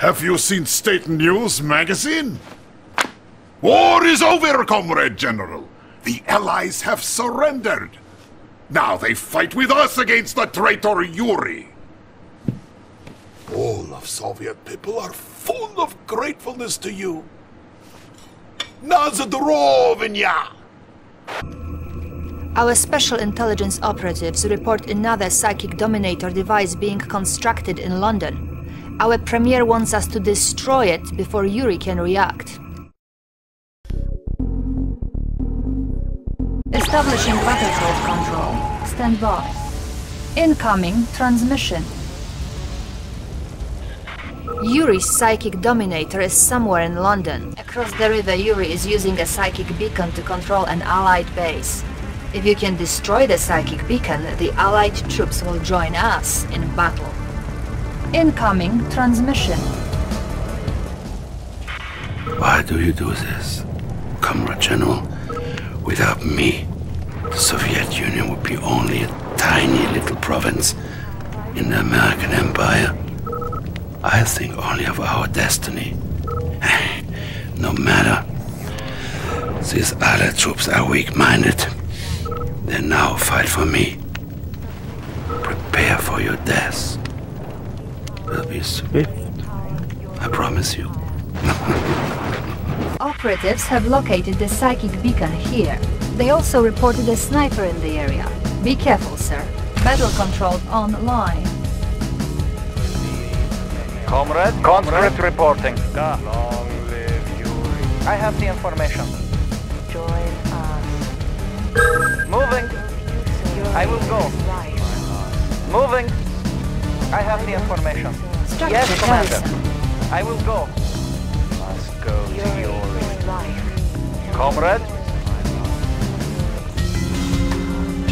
Have you seen State News magazine? War is over, Comrade General. The Allies have surrendered. Now they fight with us against the traitor Yuri. All of Soviet people are full of gratefulness to you. Nazdrovnya! Our special intelligence operatives report another Psychic Dominator device being constructed in London. Our Premier wants us to destroy it before Yuri can react. Establishing battlefield control. Stand by. Incoming transmission. Yuri's Psychic Dominator is somewhere in London. Across the river, Yuri is using a psychic beacon to control an Allied base. If you can destroy the psychic beacon, the Allied troops will join us in battle. Incoming transmission. Why do you do this, Comrade General? Without me, the Soviet Union would be only a tiny little province in the American Empire. I think only of our destiny. No matter. These other troops are weak-minded. They now fight for me. Prepare for your death. Will be swift. I promise you. Operatives have located the psychic beacon here. They also reported a sniper in the area. Be careful, sir. Battle control online. Comrade reporting. God. Long live Yuri. I have the information. Join us. Moving. I will go. Moving. I have the information. Yes, Commander. I will go. Must go to Yuri. Comrade?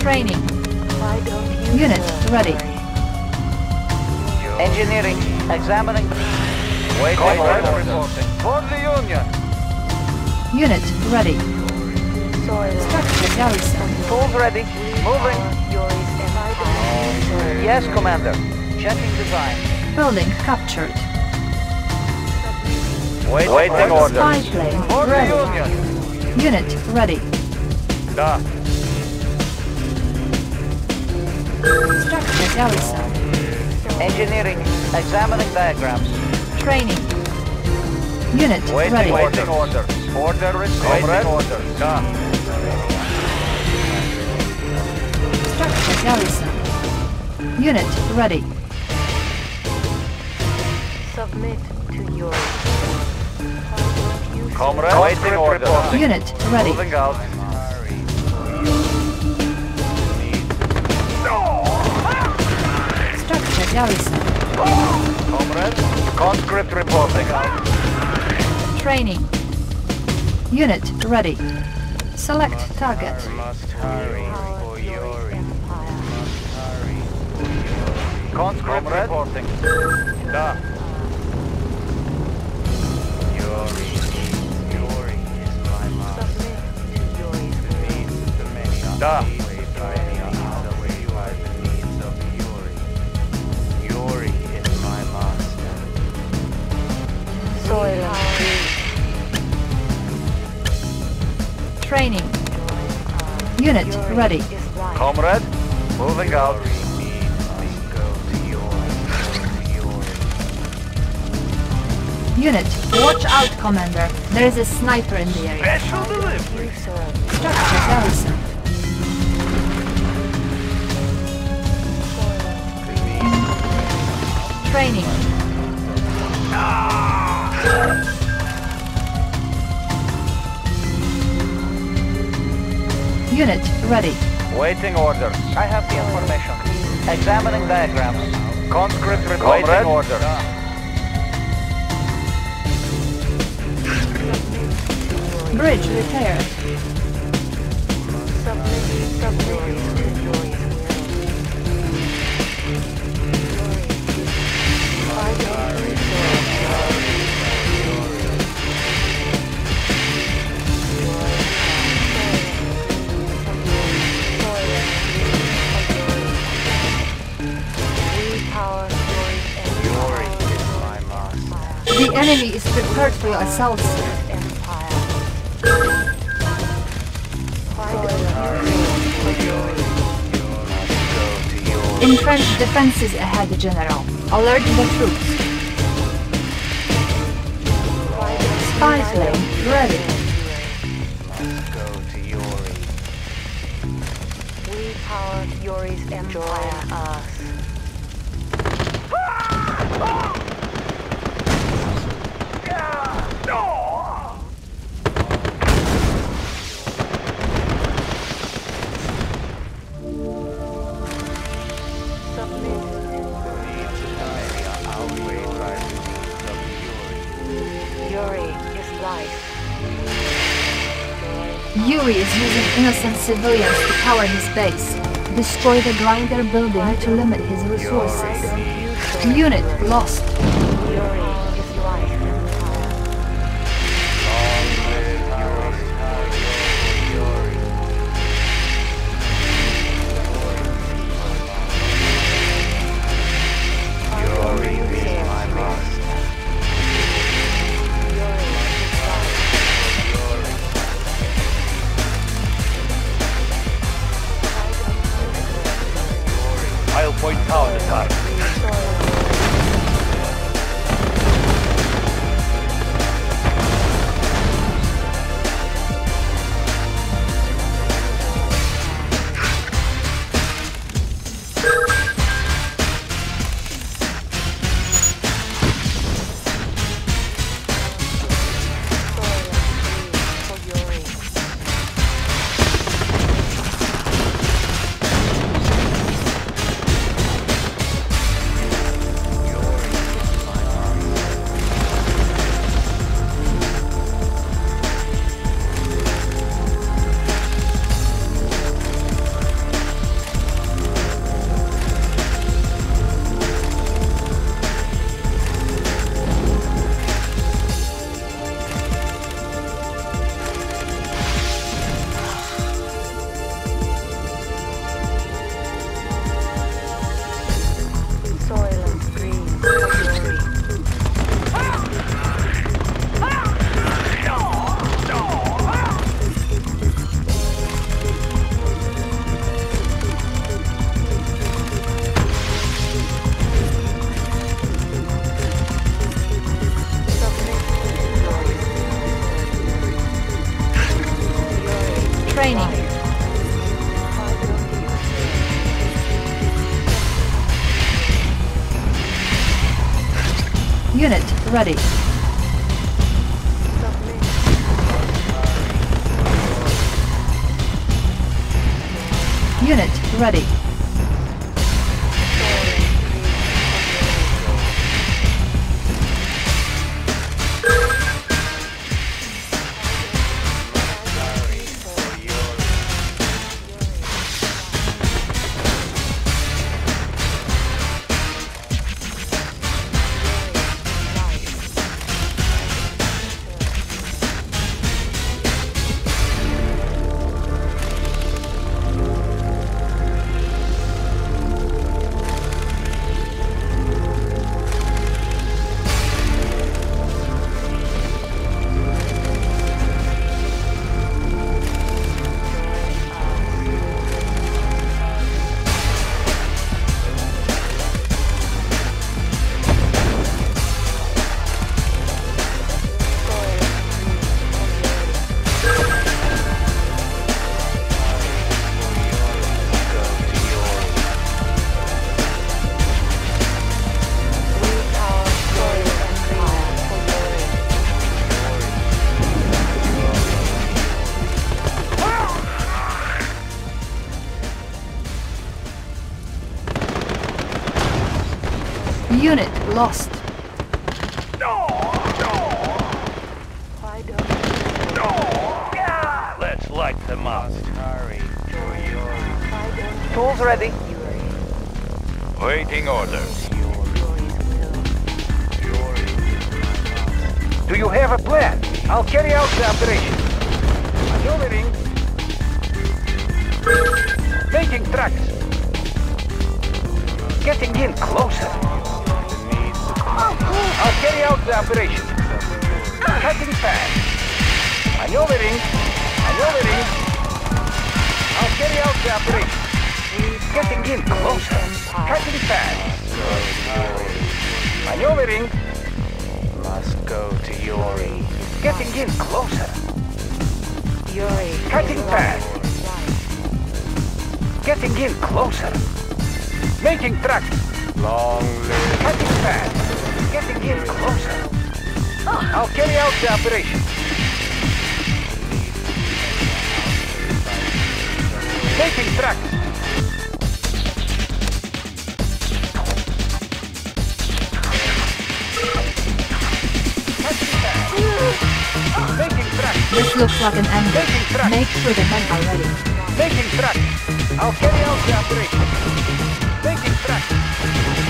Training. Unit ready. Engineering. Examining. Waiting for reporting. For the Union. Unit ready. Structure garrison. Tools ready. Moving. Yes, Commander. Checking design. Building captured. Waiting orders. Spy plane ready. Unit ready. Done. Structure garrison. Engineering. Examining diagrams. Training. Unit ready. Waiting order. Order received. Waiting order. Done. Structure garrison. Unit ready. Submit to your... Comrade. Waiting order. Unit ready. Moving out. Garrison. Comrade, conscript reporting. Training. Unit ready. Select target. Conscript reporting. Da. Yuri is my master. Da. Training. Unit ready. Comrade, moving out. Unit, watch out, Commander. There is a sniper in the area. Special delivery. Structure garrison. Training. Ah! Unit ready. Waiting orders. I have the information. Examining diagrams. Conscript reporting. Waiting orders. Bridge repaired. The enemy is prepared for assault. Entrench defenses ahead, General. Alert the troops. Spy plane ready. Let's go to Yuri. We power Yuri's empire. Join us. Yuri is using innocent civilians to power his base. Destroy the grinder building to limit his resources. Unit lost. Unit ready. Unit ready. Unit lost. Let's light them up. Tools ready. Waiting orders. Do you have a plan? I'll carry out the operation. Maneuvering. Making tracks. Getting in closer. I'll carry out the operation. Cutting fast. Maneuvering. Maneuvering. I'll carry out the operation. He's getting in closer. Cutting fast. Maneuvering. Must go to Yuri. He's getting in closer. Yuri. Cutting fast. Getting in closer. Making track. Long live. Cutting fast. Getting in closer. I'll carry out the operation. Making track. This looks like an ambush. Make sure the men are ready. Making track. I'll carry out the operation. Making track.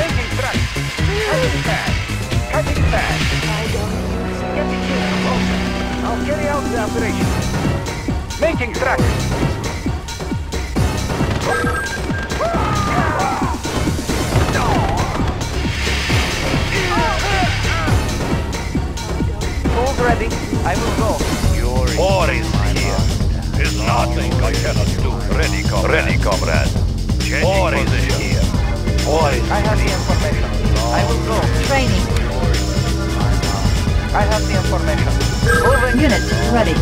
Making track. Cutting fast. Cutting fast. Getting in closer. I'll carry out the operation. Making track. Hold ready. I will go. Boris here. There's nothing I cannot do. Ready, comrade. Ready, comrade. Boris here. Boris. I have the information. I will go. Training. I have the information. Over. Unit ready.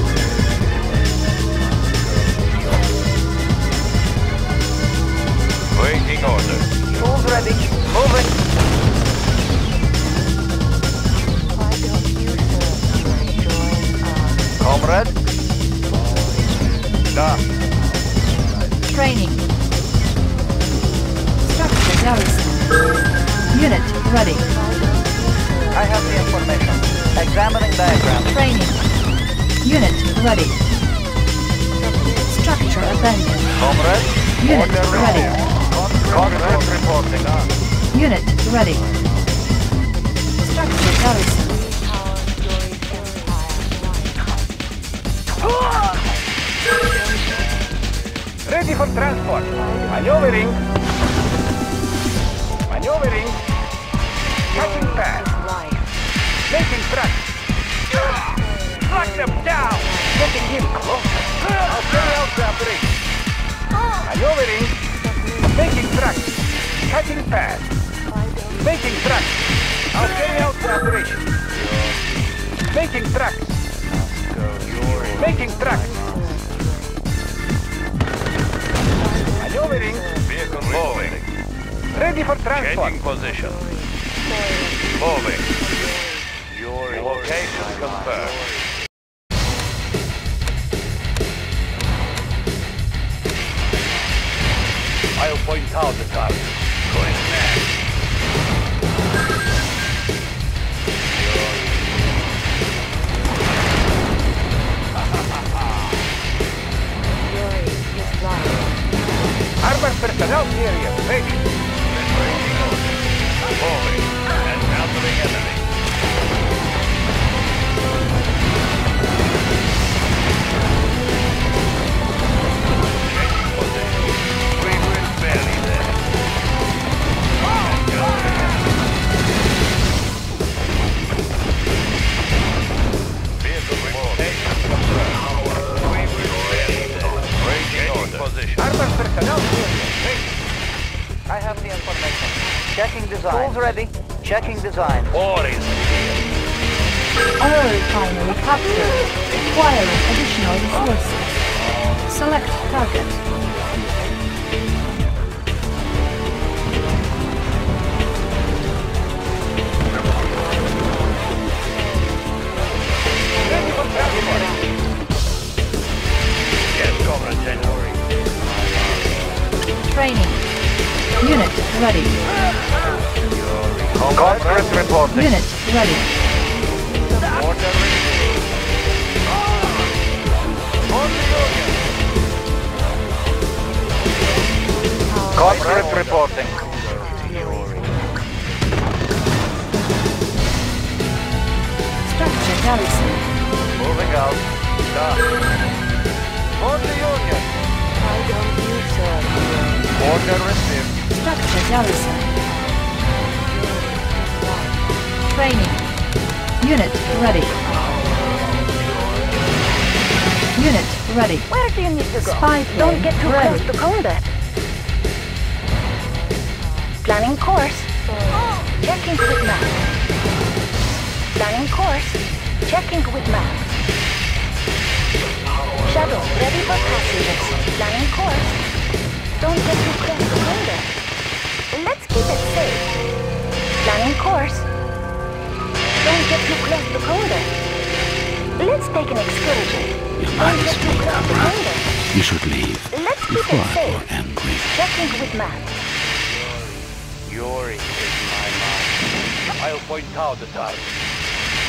Waiting order. Tools ready. Moving. Comrade? Done. Training. Structure garrison. Unit ready. I have the information. Examining diagram. Training. Unit ready. Structure abandoned. Comrade? Unit ready. Comrade reporting. Unit ready. Structure garrison. Ready for transport. Maneuvering. Maneuvering. Cutting fast. Making track. Track them down. Getting in closer. I'll carry out the operation. Maneuvering. Making track. Cutting fast. Making track. I'll carry out the operation. Making track. Making track. Maneuvering. Vehicle moving. Ready for transport. Changing position. Moving. Your location confirmed. I'll point out the target. Going next. Armored personnel here is ready. Moving and countering enemy. We will bury them. Vehicle relocation confirmed. We will bury them. Breaking order. Armored personnel here. I have the information. Checking design. Tools ready. Checking design. Boris. Oil refinery captured. Acquiring additional resources. Select target. Yes, Comrade January. Training. Unit ready. Conference reporting. Unit ready. Order ready. Conference reporting. Structure garrison. Moving out. For the Union. I don't use order received. Structure garrison. Training. Unit ready. Unit ready. Where do you need to go? Spy plane don't get too ready. Close to combat. Planning course. Checking with map. Planning course. Checking with map. Shadow ready for passengers. Planning course. Don't get too close to combat. Let's keep it safe. Planning course. Don't get too close to combat. Let's take an excursion. Your mind is made up, right? You should leave. Let's keep it safe. Checking with map. You're in my mind. I'll point out the time.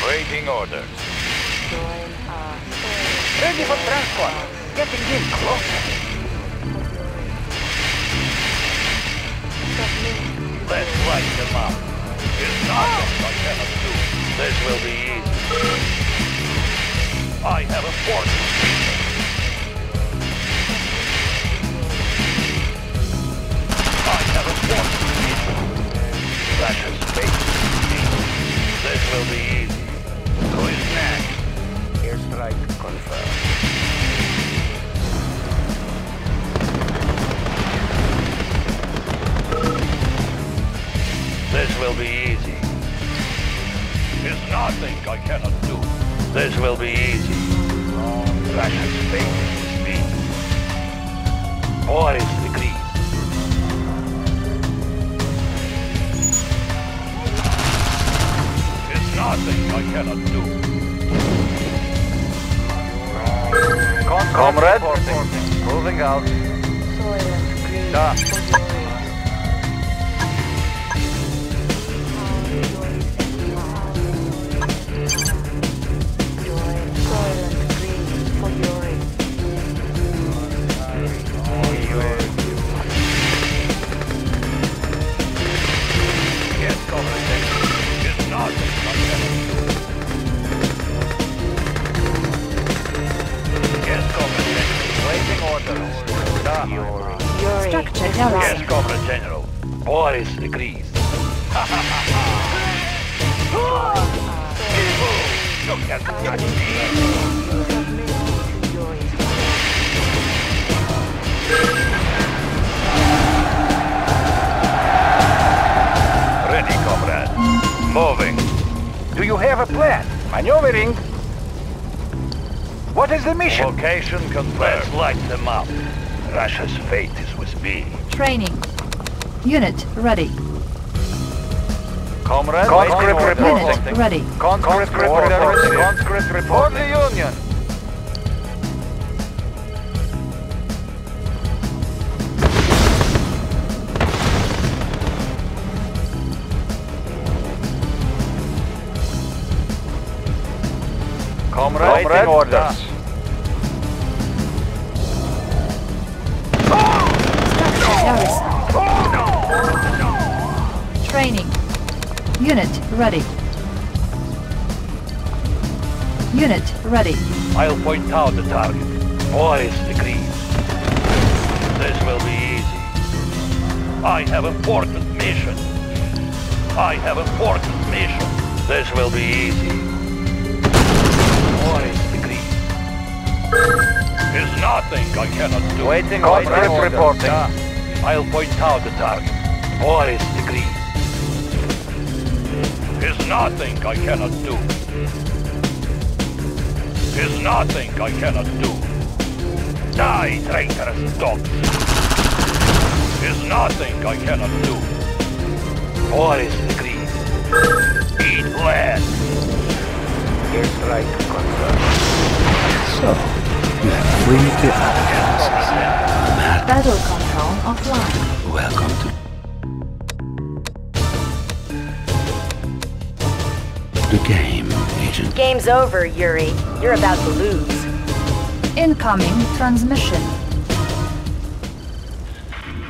Waiting orders. Join us. Ready for transport. Getting in closer. Let's light them up. It's not what I cannot do. This will be easy. I have a force. Flashes, space, this will be easy. Who is next? Airstrike confirmed. This will be easy. There's nothing I cannot do. This will be easy. Flashes, space, speed. Boris agrees. Nothing I cannot do. Comrade, moving out. Da. Yes, comrade. It's nothing. Structure down. Yes, Corporal General. Boris agrees. Look at that. Ready, comrade. Moving. Do you have a plan? Maneuvering. What is the mission? Location confirmed. Let's light them up. Russia's fate is with me. Training. Unit ready. Comrade, conscript reporting. Unit ready. Conscript reporting. Conscript reporting. For the Union. Comrade, waiting orders. Training. Unit ready. Unit ready. I'll point out the target. Boris agrees. This will be easy. I have important mission. I have important mission. This will be easy. Boris agrees. There's nothing I cannot do. Waiting on reporting. I'll point out the target. Boris agrees. There's nothing I cannot do. There's nothing I cannot do. Die, traitorous dogs. There's nothing I cannot do. Boris agrees. Eat lead. Airstrike confirmed. So, you have freed the outcasts. Battle control offline. Welcome to... the game, Agent. Game's over, Yuri. You're about to lose. Incoming transmission.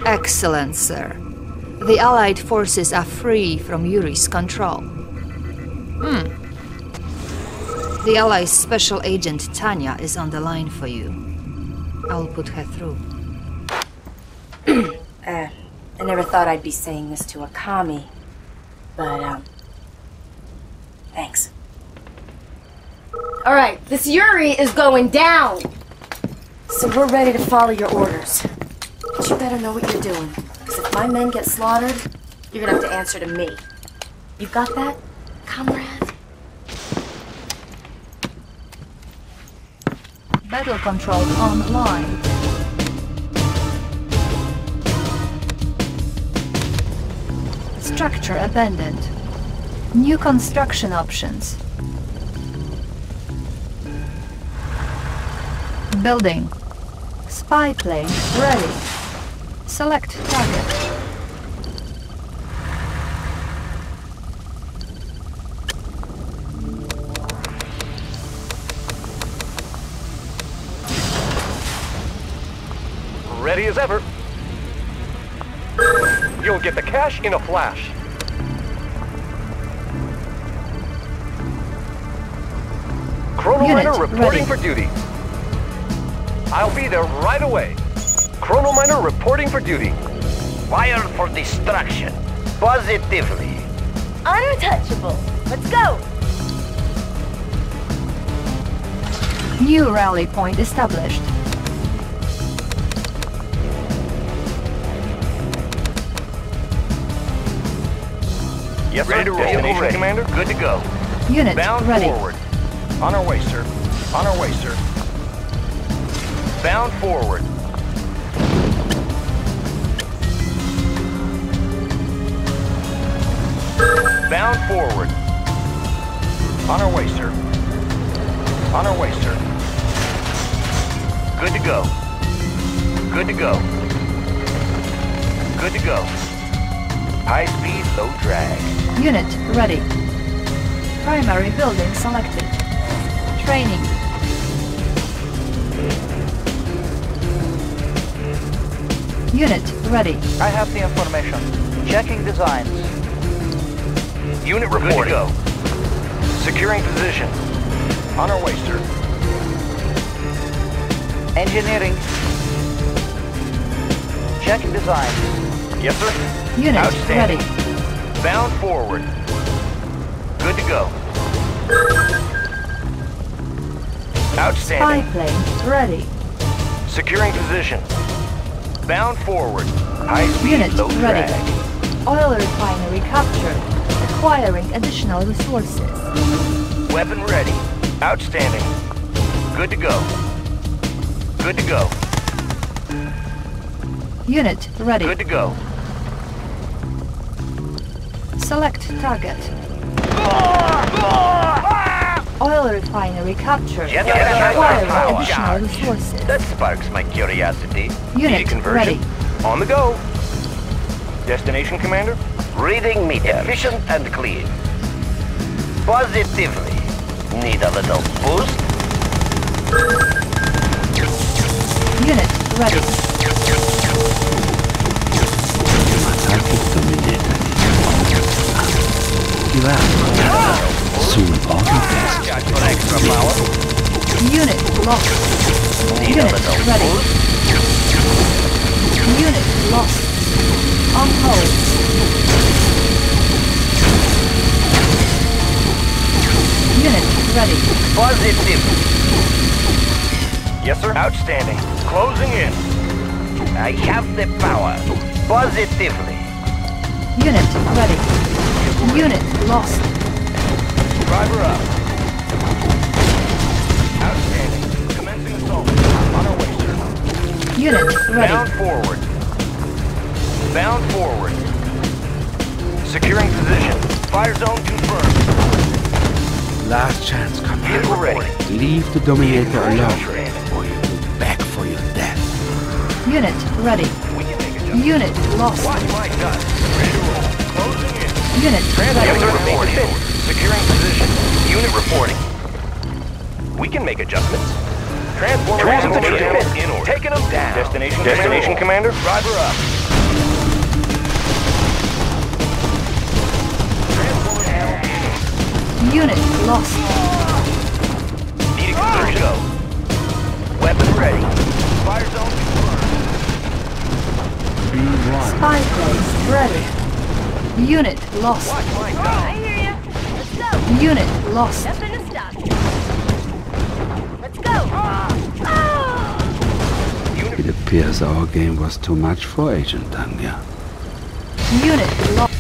Excellent, sir. The Allied forces are free from Yuri's control. The Allies' Special Agent Tanya is on the line for you. I'll put her through. I never thought I'd be saying this to a commie, but, thanks. Alright, this Yuri is going down! So we're ready to follow your orders. But you better know what you're doing. Because if my men get slaughtered, you're gonna have to answer to me. You got that, comrade? Battle control online. Structure abandoned. New construction options. Building. Spy plane ready. Select target. Ready as ever. You'll get the cash in a flash. Chrono Miner reporting for duty. I'll be there right away. Chrono Miner reporting for duty. Fire for destruction. Positively. Untouchable. Let's go. New rally point established. Yes, ready to roll, ready. Commander. Good to go. Unit bound ready. Forward. On our way, sir. On our way, sir. Bound forward. Bound forward. On our way, sir. On our way, sir. Good to go. Good to go. Good to go. High speed, low drag. Unit ready. Primary building selected. Training. Unit ready. I have the information. Checking designs. Unit reporting. Good to go. Securing position. On our way, sir. Engineering. Checking designs. Yes, sir. Unit outstanding. Ready. Bound forward. Good to go. Outstanding. Spy plane ready. Securing position. Bound forward. High speed, low drag. Oil refinery captured. Acquiring additional resources. Weapon ready. Outstanding. Good to go. Good to go. Unit ready. Good to go. Select target. Oil refinery captured. Acquiring additional resources. That sparks my curiosity. Unit conversion. Ready. On the go. Destination, Commander. Reading meter. Efficient and clean. Positively. Need a little boost. Unit ready. Psychic Dominator. You have. Soon all the best. For extra power. Unit lost. Unit ready. Unit lost. On hold. Unit ready. Positive. Yes, sir. Outstanding. Closing in. I have the power. Positively. Unit ready. Unit lost. Driver up. Outstanding. Commencing assault. On our way, sir. Unit ready. Bound forward. Bound forward. Securing position. Fire zone confirmed. Last chance, Commander. Vehicle ready. Leave the Dominator alone, or you will back for your death. Unit ready. Unit lost. Watch my guns. Ready to roll. Closing in. Unit ready. Securing position. Unit reporting. We can make adjustments. Transformer in order. Taking them down. Destination, Commander. Driver up. Unit lost. Needing conversion. Weapon ready. Fire zone confirmed. B1. Spy plane ready. Unit lost. Watch mine go. Unit lost. Nothing to stop. Let's go! It appears our game was too much for Agent Tanya. Unit lost.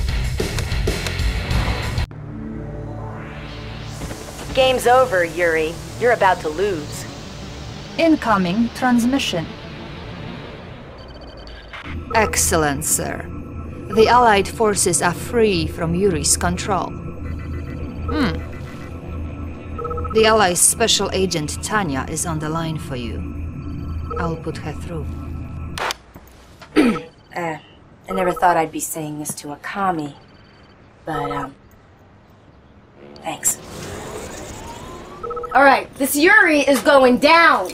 Game's over, Yuri. You're about to lose. Incoming transmission. Excellent, sir. The Allied forces are free from Yuri's control. The Allies' special agent Tanya is on the line for you. I'll put her through. I never thought I'd be saying this to a commie, but thanks. Alright, this Yuri is going down!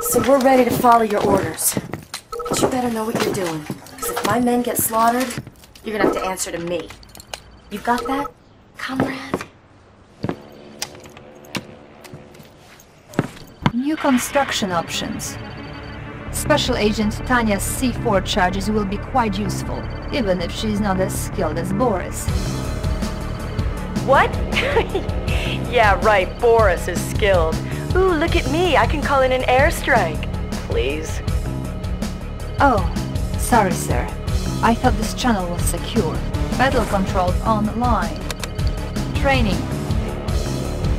So we're ready to follow your orders. But you better know what you're doing, because if my men get slaughtered, you're gonna have to answer to me. You got that, comrade? New construction options. Special Agent Tanya's C4 charges will be quite useful, even if she's not as skilled as Boris. What? Yeah, right, Boris is skilled. Ooh, look at me, I can call in an airstrike. Please. Oh, sorry, sir. I thought this channel was secure. Battle controlled online. Training.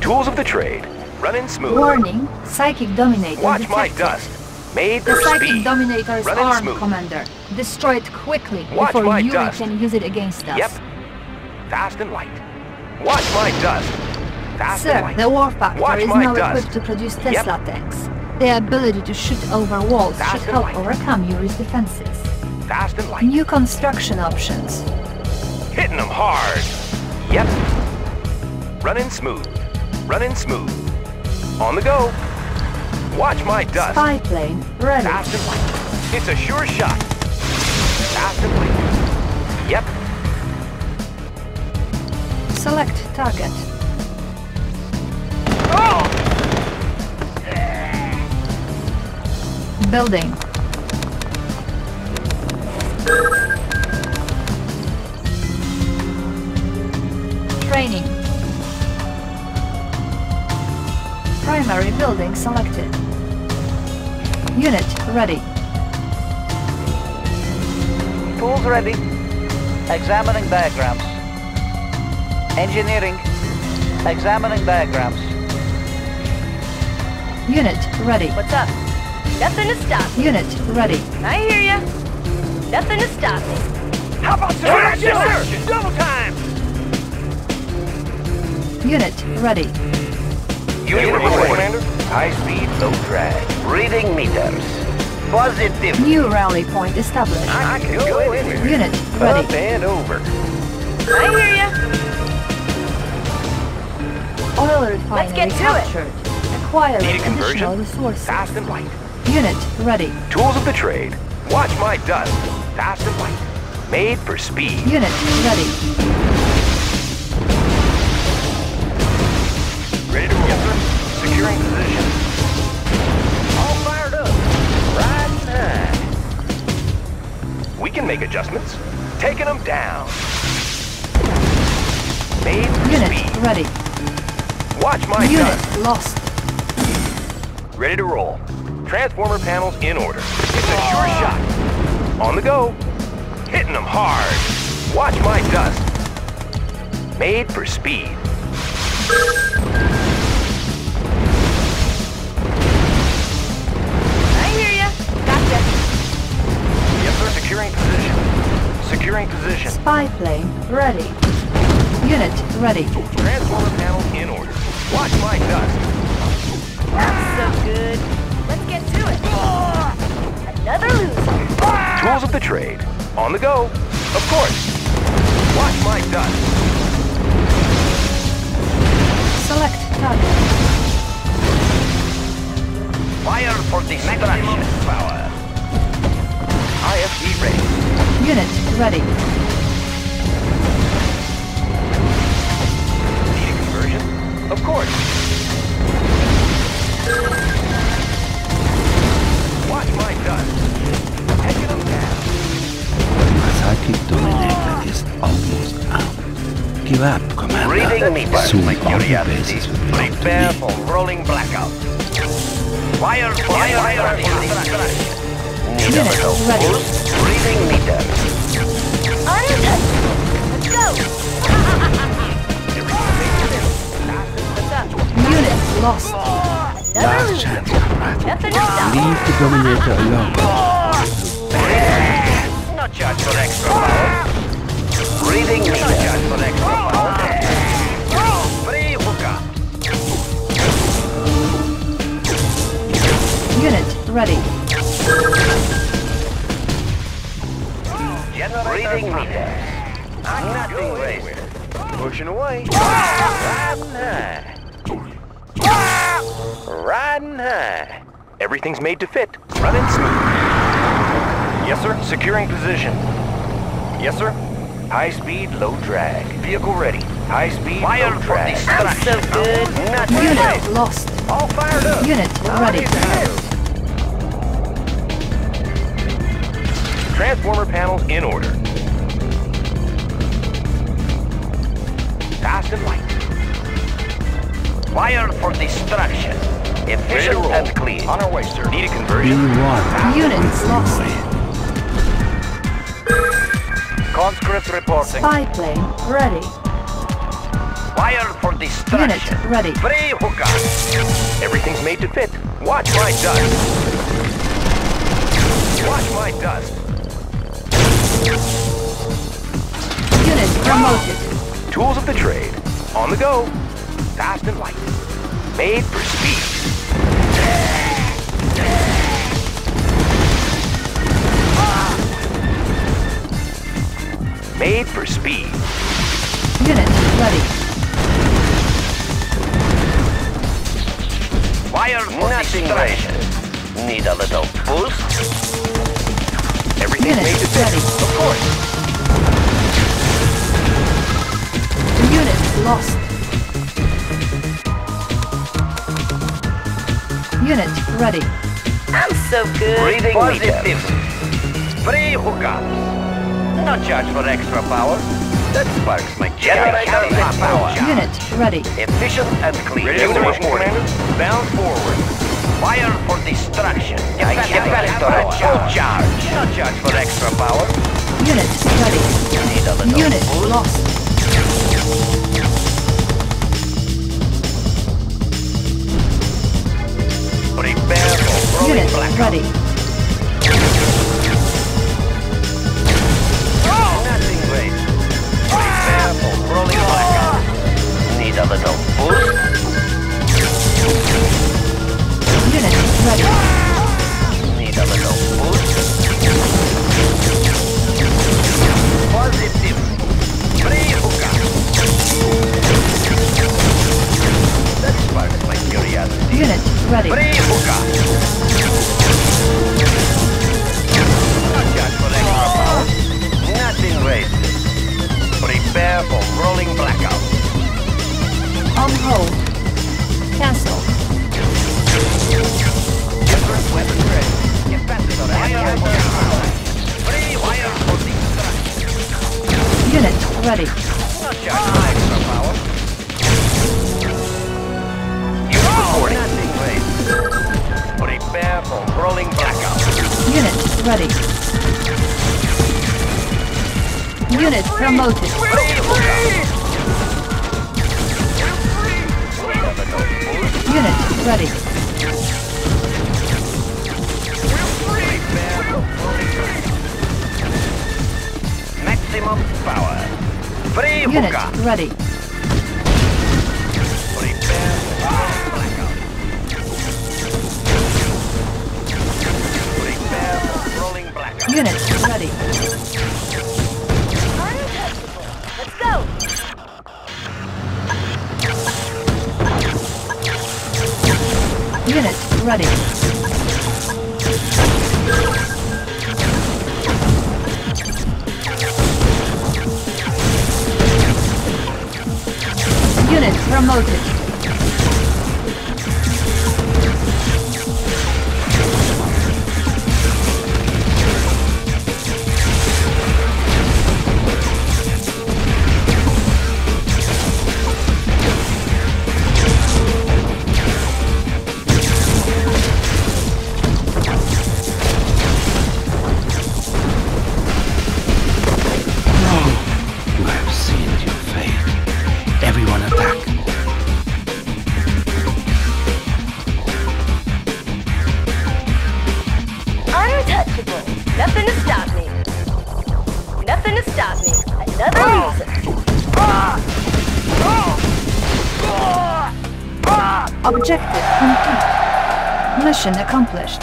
Tools of the trade. Running smooth. Warning, Psychic Dominator. Watch detected. My dust. Made for speed. The Psychic Dominator is armed, smooth. Commander. Destroyed quickly Watch before Yuri dust. Can use it against us. Yep. Fast and light. Watch my dust. Fast Sir, and light. The Warfactor Watch is now dust. Equipped to produce Tesla tanks. Their ability to shoot over walls Fast should help light. Overcome Yuri's defenses. Fast and light. New construction options. Hitting them hard. Yep. Running smooth. Running smooth. On the go. Watch my dust. Spy plane ready. Fast and light. It's a sure shot. Fast and light. Yep. Select target. Oh! Building. Training. Primary building selected. Unit ready. Tools ready. Examining diagrams. Engineering. Examining diagrams. Unit ready. What's up? Nothing to stop me. Unit ready. I hear ya. Nothing to stop me. How about some action? Double time! Unit ready. Unit report, Commander. High speed, low drag. Reading meters. Positive. New rally point established. I can go in here. Unit ready. Up and over. I hear ya. Oil refinery Let's get to captured. It. Acquiring Need a conversion? Additional resources. Fast and light. Unit ready. Tools of the trade. Watch my dust. Fast and light. Made for speed. Unit ready. Ready to roll. Securing position. All fired up. Riding high. We can make adjustments. Taking them down. Made for speed. Unit ready. Watch my dust. Unit lost. Ready to roll. Transformer panels in order. It's a sure shot. On the go. Hitting them hard. Watch my dust. Made for speed. I hear ya. Gotcha. Yes, sir. Securing position. Securing position. Spy plane ready. Unit ready. Transformer panels in order. Watch my dust. That's so good. Let's get to it. Another loser. Tools of the trade. On the go. Of course. Watch my dust. Select target. Fire for maximum power. IFE ready. Unit ready. Need a conversion? Of course. Watch my dust. Taking them down. My psychic dominator is almost out. Give up, Commander. Reading me, Soon my army bases will be Prepare for rolling blackout. Wire meter ready. Reading meter. Let's go. Units lost. Last chance, comrade. Leave the Dominator alone. Not charged for extra power. Reading meter. Not charged for extra power. Unit ready. Reading meter. Nothing wasted. Pushing away. Riding high. Everything's made to fit. Running smooth. Yes, sir. Securing position. Yes, sir. High speed, low drag. Vehicle ready. High speed, low drag. That's so good. Unit lost. All fired up. Unit ready. Transformer panels in order. Fast and light. Wired for destruction. Efficient and clean. On our way, sir. Need a conversion. Units lost. Conscript reporting. Spy plane ready. Wired for destruction. Unit ready. Free hookup. Everything's made to fit. Watch my dust. Watch my dust. Unit promoted. Tools of the trade. On the go. Fast and light. Made for speed. Made for speed. Unit ready. Wire for destruction. Need a little boost. Everything made to fit. Of course. The unit lost. Unit ready. I'm so good. Breathing positive. Free hookups. Not charged for extra power. That sparks my generator power. Unit ready. Efficient and clean. Bound forward. Wire for destruction. Full charge. Not charge for extra power. Unit ready. You need a little unit boost. Lost. Prepare for unit blackout. Ready. Nothing great. Prepare for rolling blackout. Need a little boost. Unit ready. Need a little boost. Positive. Free hookah. That sparks my curiosity. Unit ready. Free hookah. Not just for extra power. Nothing wasted. Prepare for rolling blackout. On hold. Cancel. Unit ready. Prepare for rolling blackout. Unit ready. Unit promoted. Unit ready. Maximum power. Free unit hooker. Ready. Prepare for blackout. Prepare for rolling blackout. Unit ready. Let's go. Unit ready. Unit promoted. Objective complete. Mission accomplished.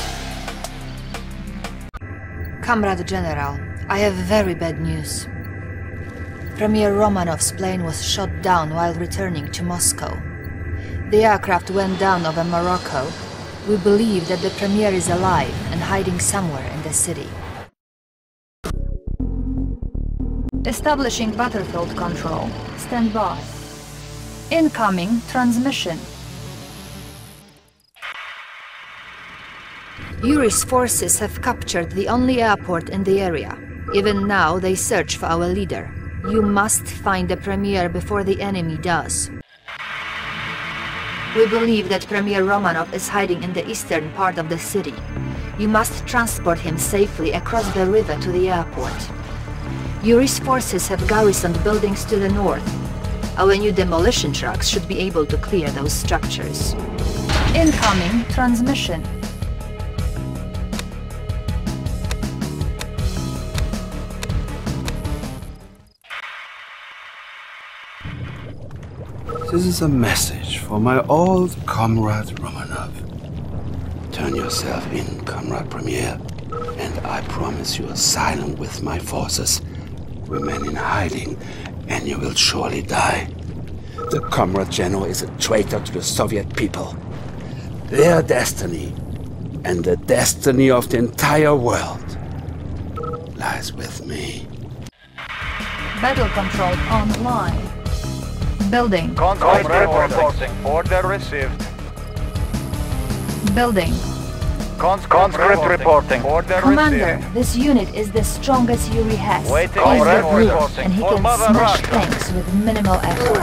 Comrade General, I have very bad news. Premier Romanov's plane was shot down while returning to Moscow. The aircraft went down over Morocco. We believe that the Premier is alive and hiding somewhere in the city. Establishing battlefield control. Stand by. Incoming transmission. Yuri's forces have captured the only airport in the area. Even now, they search for our leader. You must find the Premier before the enemy does. We believe that Premier Romanov is hiding in the eastern part of the city. You must transport him safely across the river to the airport. Yuri's forces have garrisoned buildings to the north. Our new demolition trucks should be able to clear those structures. Incoming transmission. This is a message for my old comrade Romanov. Turn yourself in, comrade Premier, and I promise you asylum with my forces. Remain in hiding, and you will surely die. The comrade general is a traitor to the Soviet people, their destiny, and the destiny of the entire world lies with me. Battle control online. Building. Convoy reinforcing. Order received. Building. Conscript reporting. Order Commander, received. This unit is the strongest Yuri has. Waiting order. And he can smash tanks with minimal effort.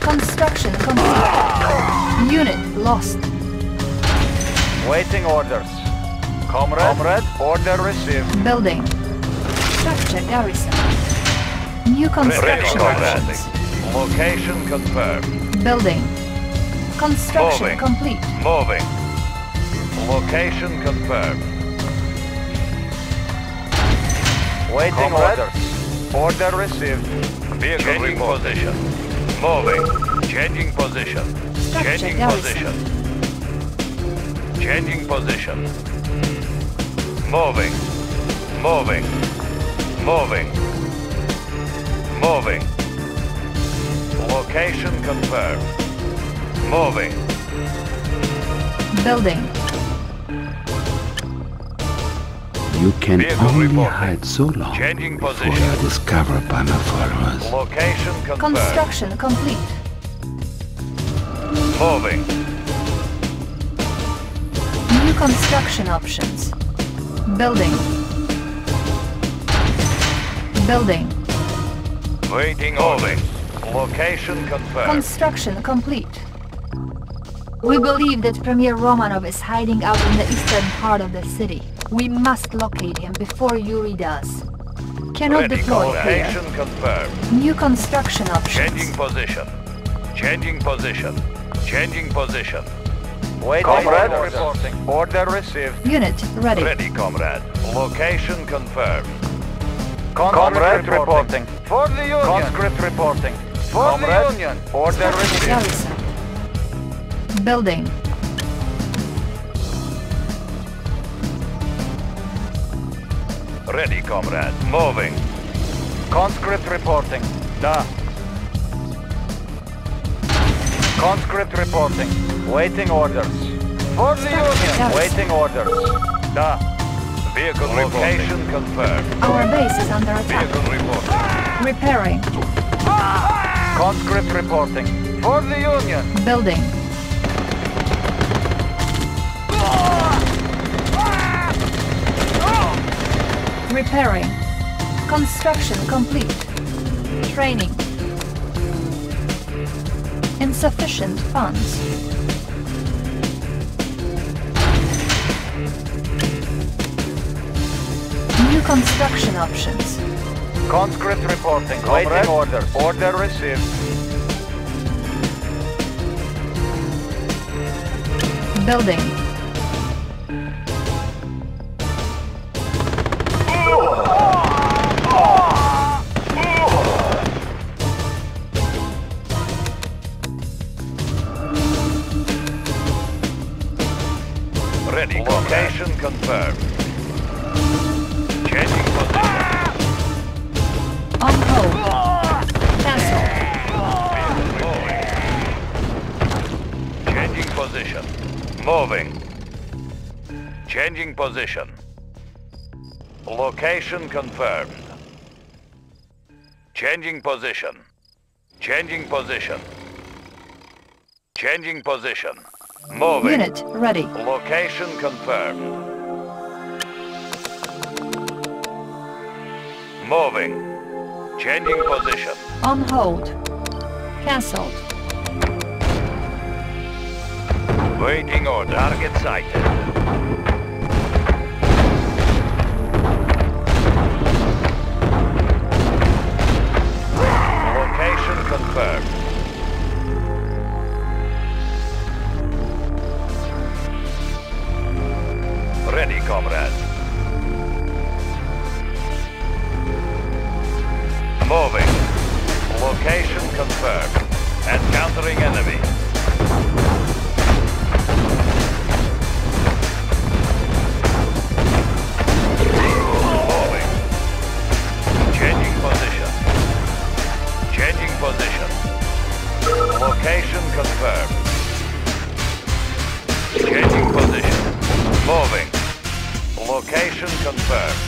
Construction complete. Unit lost. Waiting orders. Comrade, order received. Building. Structure garrison. New construction options. Location confirmed. Building. Construction Moving. Complete. Moving. Location confirmed. Waiting orders. Order received. Vehicle Changing report. Position. Moving. Changing position. Structure Changing garrison. Position. Changing position. Moving. Moving. Moving. Moving. Location confirmed. Moving. Building. You can only hide so long before you are discovered by my followers. Location confirmed. Construction complete. Moving. New construction options. Building. Building. Waiting orders. Location confirmed. Construction complete. We believe that Premier Romanov is hiding out in the eastern part of the city. We must locate him before Yuri does. Cannot deploy here. Location confirmed. New construction options. Changing position. Changing position. Changing position. Waiting. Comrade reporting. Order received. Unit ready. Ready, comrade. Location confirmed. Comrade reporting. For the Union. Conscript reporting. For Comrade, the Union. Order received. Building. Ready, comrade. Moving. Conscript reporting. Da. Conscript reporting. Waiting orders. For the Union. Waiting orders. Da. Vehicle location confirmed. Our base is under attack. Vehicle reporting. Repairing. Conscript reporting. For the Union. Building. Repairing. Construction complete. Training. Insufficient funds. New construction options. Conscript reporting. Comrade. Waiting order. Order received. Building. ready. Location confirmed. Changing position. On hold. Cancel. Changing position. Moving. Changing position. Location confirmed. Changing position. Changing position. Changing position. Moving. Unit ready. Location confirmed. Moving. Changing position. On hold. Cancelled. Waiting order. Target sighted. Confirmed. Ready, comrade. Moving. Location confirmed. Encountering enemy. Moving. Changing position. Changing position. Location confirmed. Changing position. Moving. Location confirmed.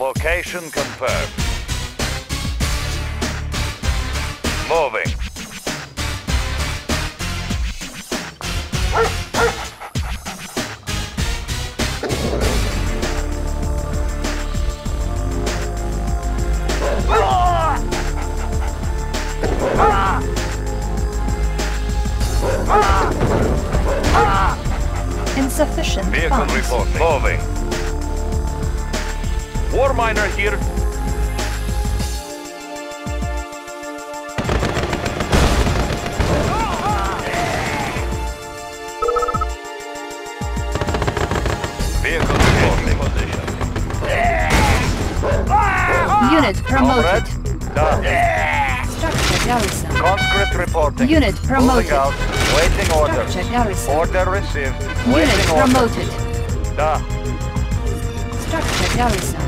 Location confirmed. Moving. Insufficient vehicle funds. Report moving. War miner here. Vehicle reporting position. Unit promoted. Structure garrison. Conscript reporting. Unit promoted. Waiting order. Order received. Unit waiting promoted. Order. Da. Structure garrison.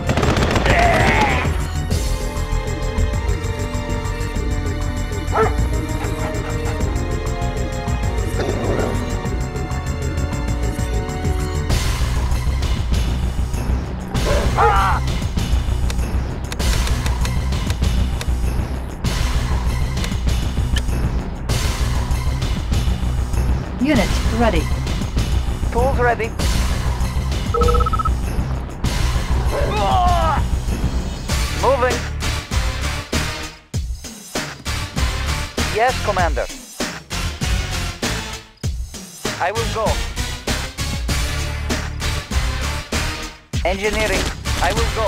Unit ready. Tools ready. Moving. Yes, Commander. I will go. Engineering. I will go.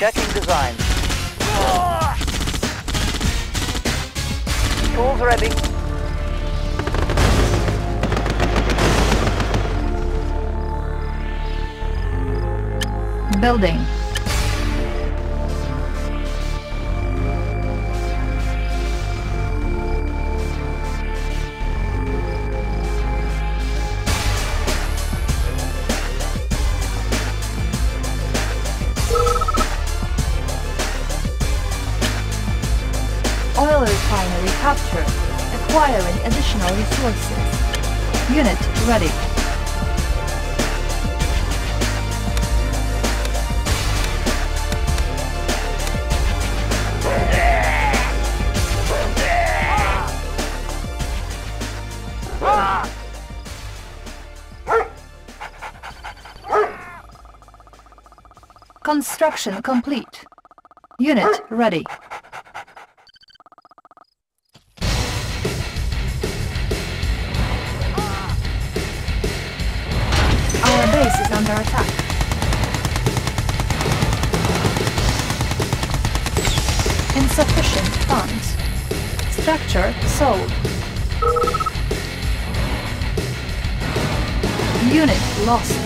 Checking design. Tools ready. Building. Oil refinery captured. Acquiring additional resources. Unit ready. Construction complete. Unit ready. Our base is under attack. Insufficient funds. Structure sold. Unit lost.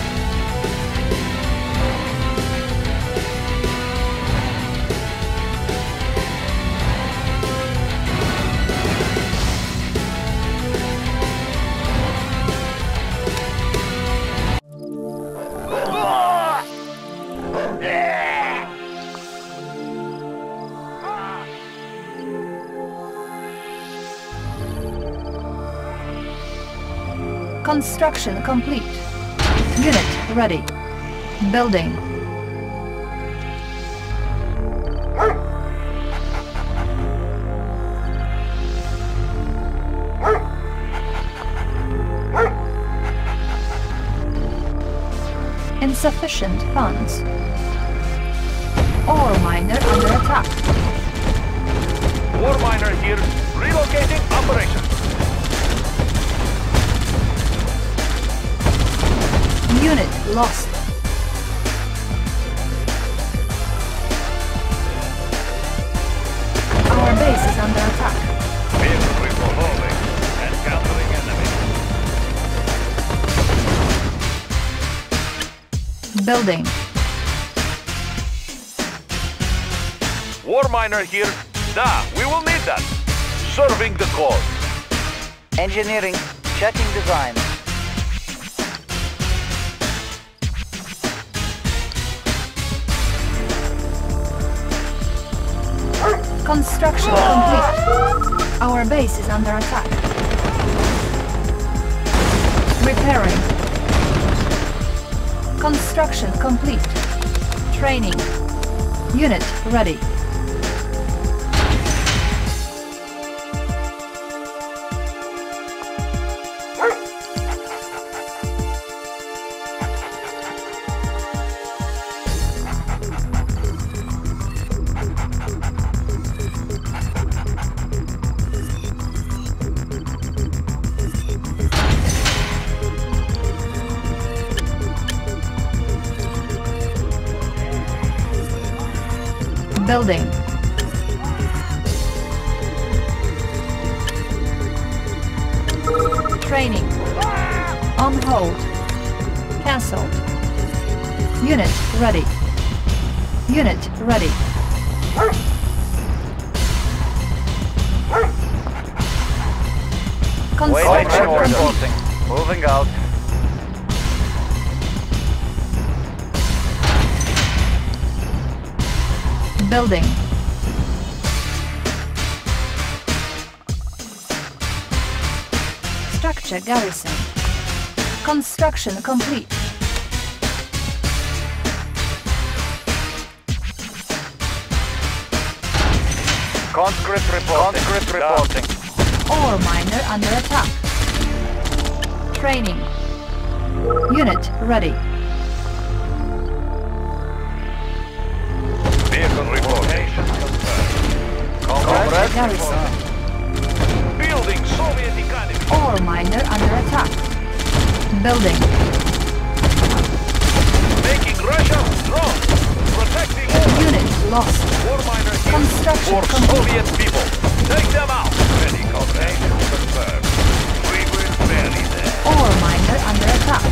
Construction complete. Unit ready. Building. Insufficient funds. Ore miner under attack. Ore miner here. Relocating operation. Unit lost. Our base is under attack. Vehicle revolving and countering enemy. Building. War miner here. Nah, we will need that. Serving the cause. Engineering. Checking design. Construction complete. Our base is under attack. Repairing. Construction complete. Training. Unit ready. Building. Training. On hold. Cancelled. Unit ready. Unit ready. Construction reporting. Moving out. Building. Structure garrison. Construction complete. Conscript reporting. Conscript reporting. Ore miner under attack. Training. Unit ready. Garrison. Building Soviet economy. Ore miner under attack. Building. Making Russia strong. Protecting all. Unit lost. Ore miner construction for Soviet people. Take them out. Ready confirmation confirmed. We will barely there. Ore miner under attack.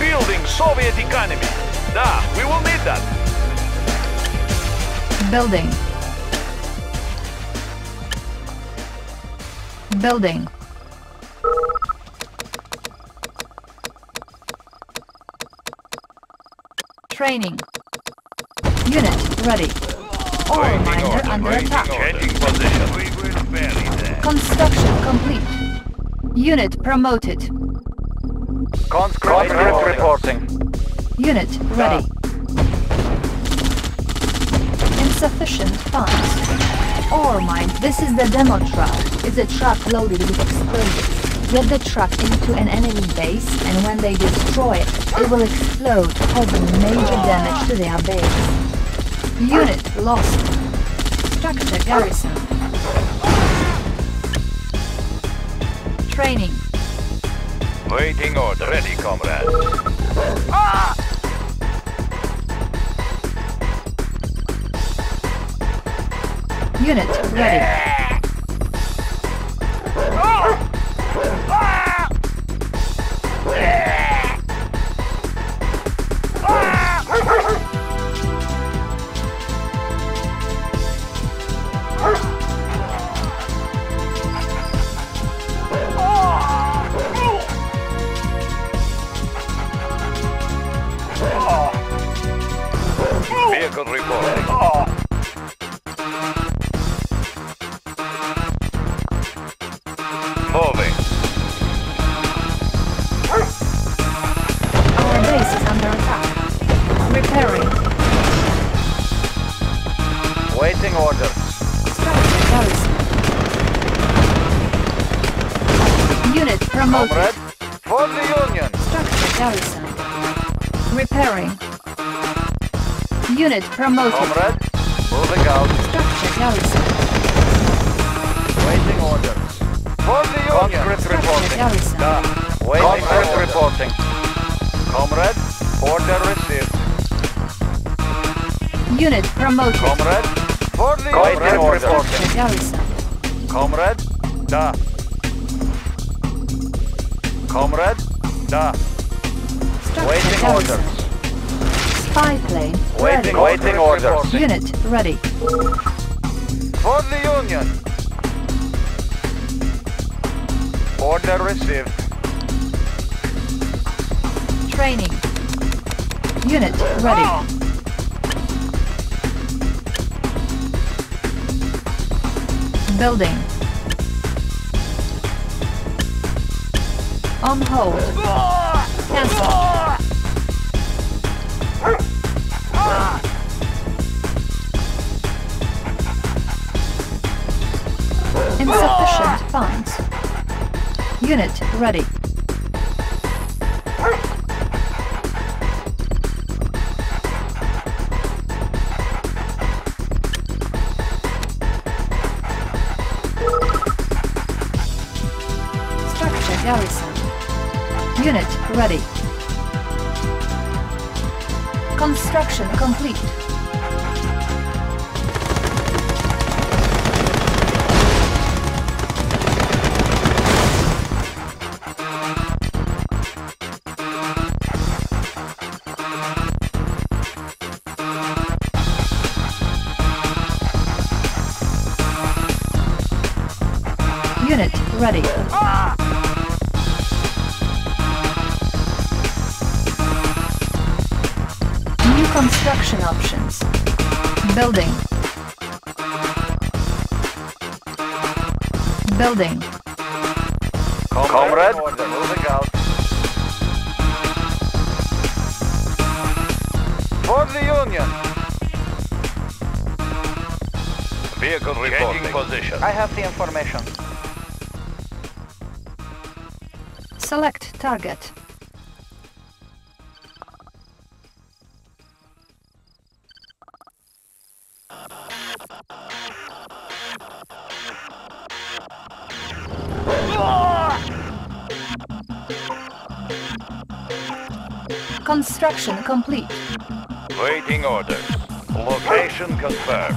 Building Soviet economy. Ah, we will need that. Building. Building. Training. Unit ready. Ore miner under attack. Changing position. We will bury that. Construction complete. Unit promoted. Conscript reporting. Unit ready. Insufficient funds. Ore mine. This is the demo truck. It's a truck loaded with explosives. Get the truck into an enemy base, and when they destroy it, it will explode, causing major damage to their base. Unit lost. Structure garrison. Training. Waiting order. Ready, comrade. Ah! Unit ready. Vehicle reporting. Awaiting orders. Extraction garrison. Unit promoted. Comrade, for the Union. Structure garrison. Repairing. Unit promoted. Comrade, moving out. Structure garrison. Waiting orders. For the Union. Conscript reporting. Garrison. Done. Waiting for reporting. Comrade, order received. Unit promoted. Comrade, for the Comrade order. Reporting. Garrison. Comrade, da. Comrade, da. Structure waiting garrison. Orders. Spy plane. Waiting, ready. Waiting orders. Unit ready. For the Union. Order received. Training. Unit ready. Oh. Building. On hold. Cancel. Insufficient funds. Unit ready. Ready. Construction complete. Unit ready. Construction options. Building. Building. Comrade, moving out. For the Union. Vehicle reporting. Taking position. I have the information. Select target. Construction complete. Waiting orders. Location confirmed.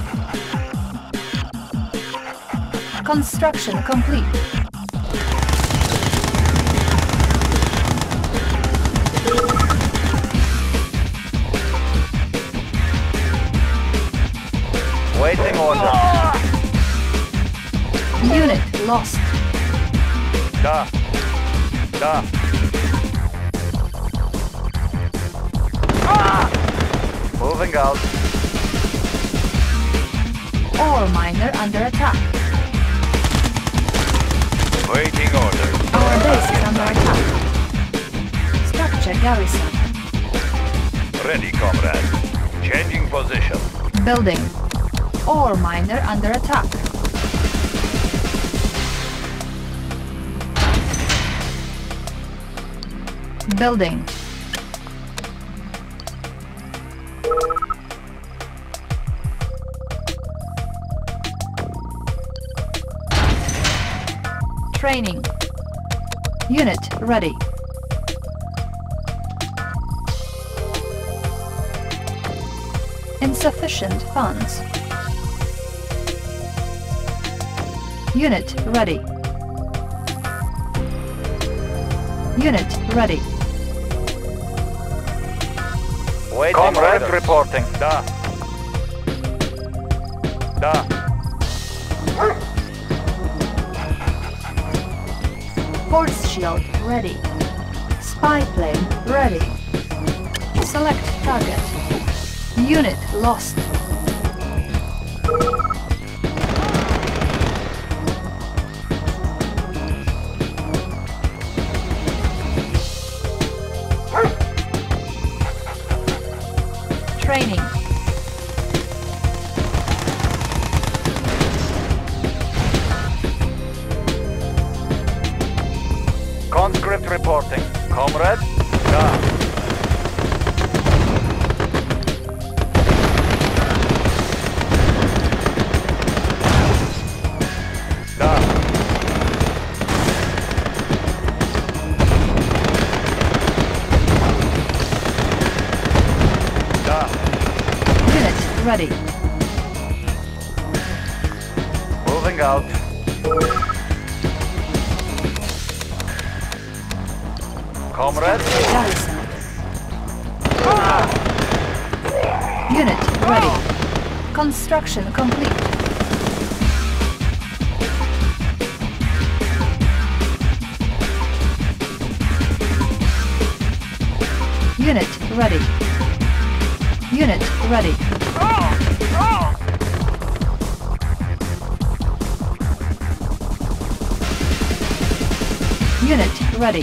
Construction complete. Waiting order. Unit lost. Da. Da. Moving out. All miner under attack. Waiting order. Our base is under attack. Structure garrison. Ready, comrade. Changing position. Building. All miner under attack. Building. Training. Unit ready. Insufficient funds. Unit ready. Unit ready. Waiting. Comrade orders. Reporting. Da. Da. Force shield ready. Spy plane ready. Select target. Unit lost. Training. reporting. Comrade, down. Down. Ready. Moving out. Comrade. Unit ready. Construction complete. Unit ready. Unit ready. Unit ready.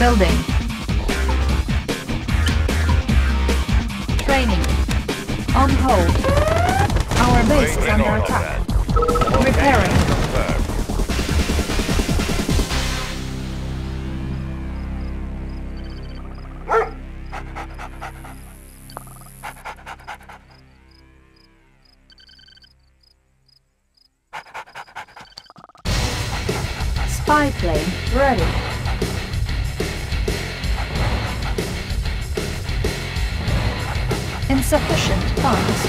Building. Training. On hold. Our base is under attack. Repairing. Spy plane ready. Insufficient funds.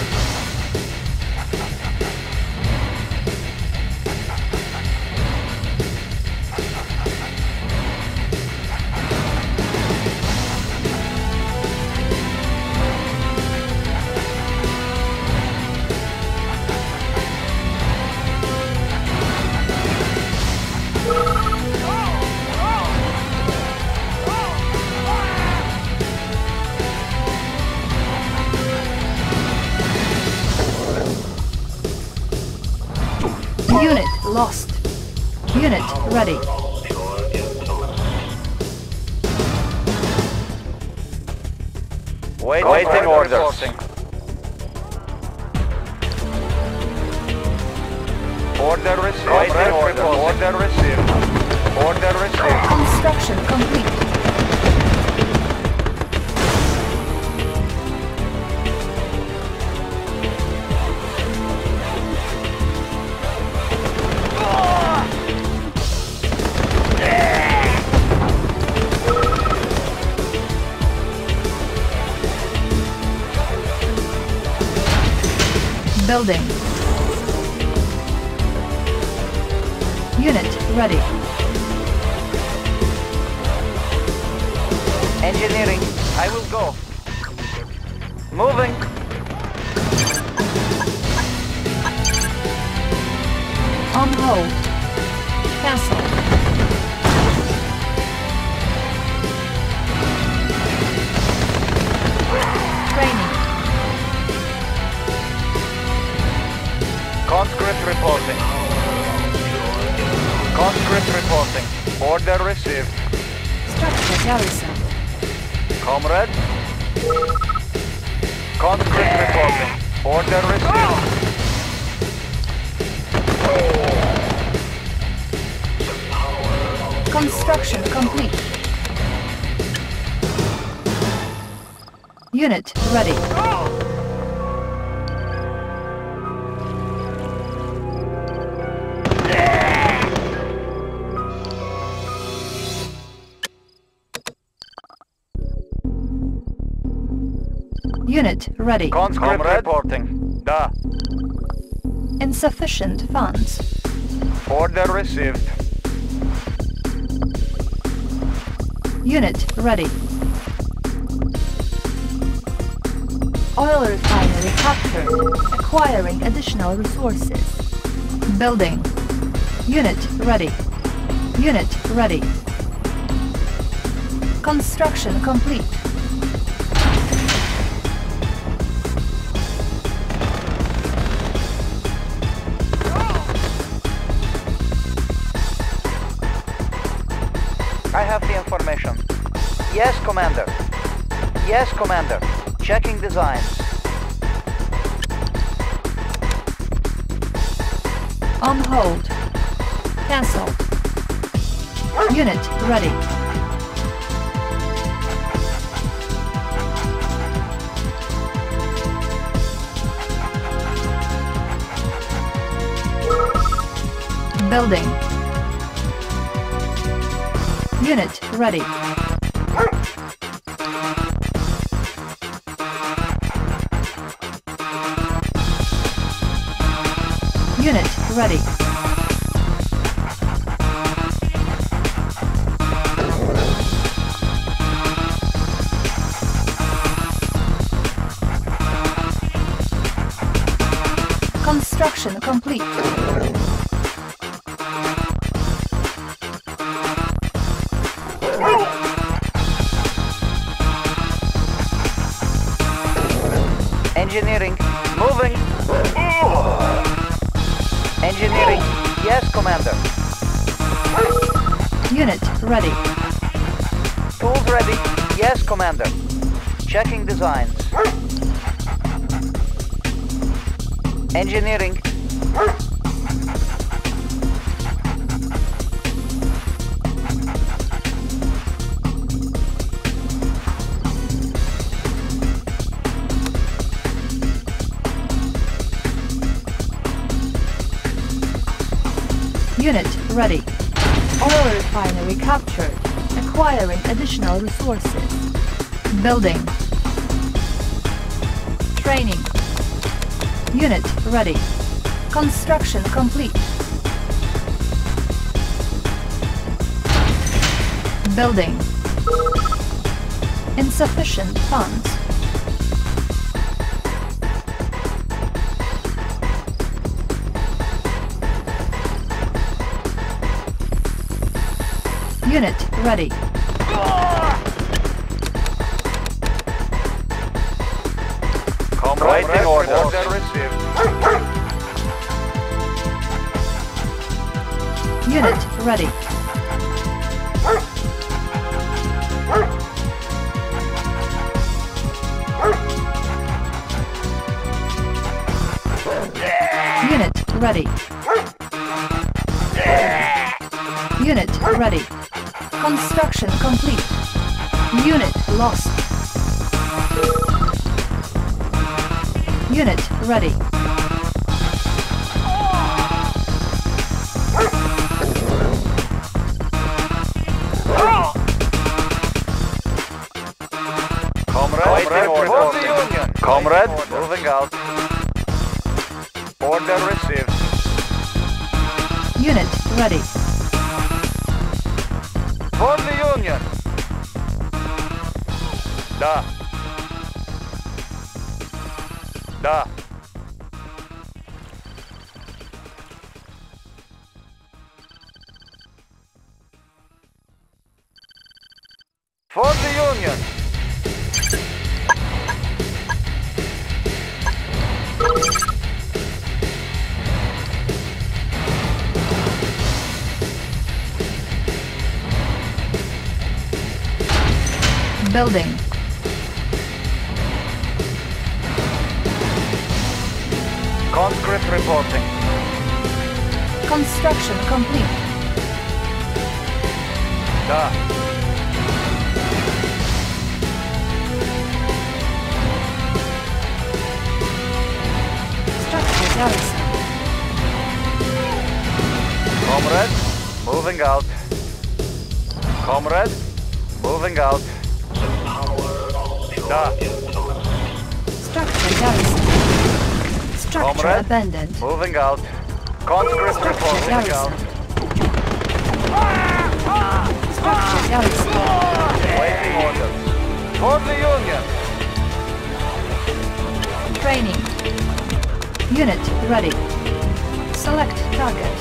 Lost. Unit ready. Waiting orders. Order received. Order received. Order received. Construction complete. Building. Unit ready. Engineering, I will go. Moving. On hold. Cancel. Conscript reporting. Conscript reporting. Order received. Structure garrison. Comrade. Conscript reporting. Order received. Construction complete. Unit ready. Unit ready. Conscript reporting. Da. Insufficient funds. Order received. Unit ready. Oil refinery captured. Acquiring additional resources. Building. Unit ready. Unit ready. Construction complete. I have the information. Yes, Commander. Yes, Commander. Checking designs. On hold. Cancel. Unit ready. Building. Unit ready. Unit ready. Construction complete. Engineering, moving. Engineering, yes, Commander. Unit ready. Tools ready, yes, Commander. Checking designs. Engineering. Unit ready. Oil refinery captured. Acquiring additional resources. Building. Training. Unit ready. Construction complete. Building. Insufficient funds. Unit ready. Right in order. Unit ready. Unit ready. Unit ready. Construction complete. Unit lost. Unit ready. Comrade, moving out. Order received. Unit ready. For the Union. Da. For the Union. Building. Conscript reporting. Construction complete. Da. Structure garrison. Comrade, moving out. Comrade, moving out. Da. Structure garrison. Structure Comrade, abandoned. Moving out. Conscript reporting out. Structure garrison. Waiting orders. For the Union. Training. Unit ready. Select target.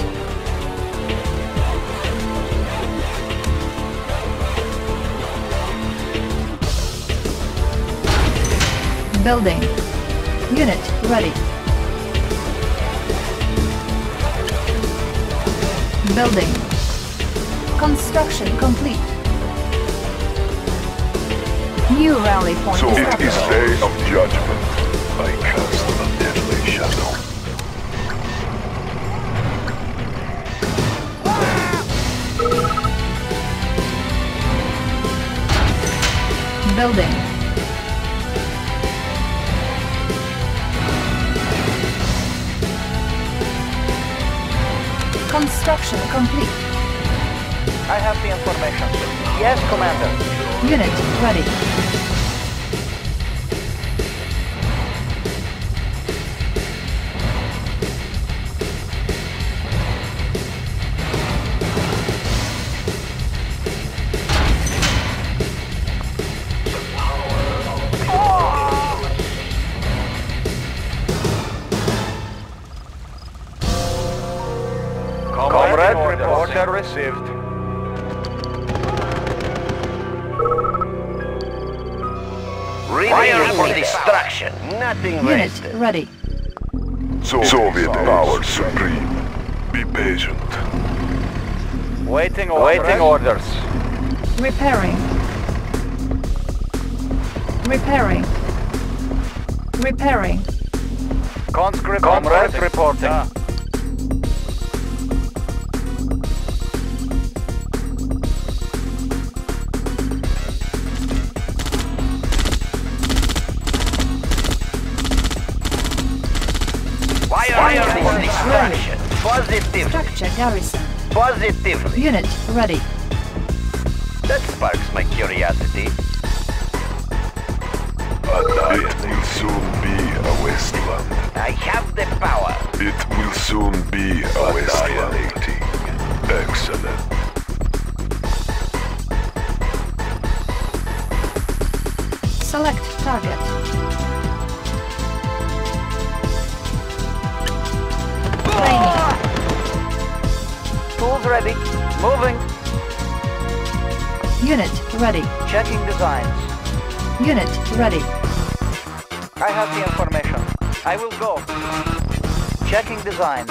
Building. Unit ready. Building. Construction complete. New rally point. So it is day of judgment. I cast a deadly shadow. building. Construction complete. I have the information. Yes, Commander. Unit ready. Received. Ready for destruction. Nothing less. Unit ready. Soviet power supreme. Be patient. Waiting orders. Repairing. Conscript reporting. Positive. Structure garrison. Positively. Unit ready. That sparks my curiosity. It will soon be a wasteland. I have the power. It will soon be a wasteland. Excellent. Select target. Tools ready. Moving. Unit ready. Checking designs. Unit ready. I have the information. I will go. Checking designs.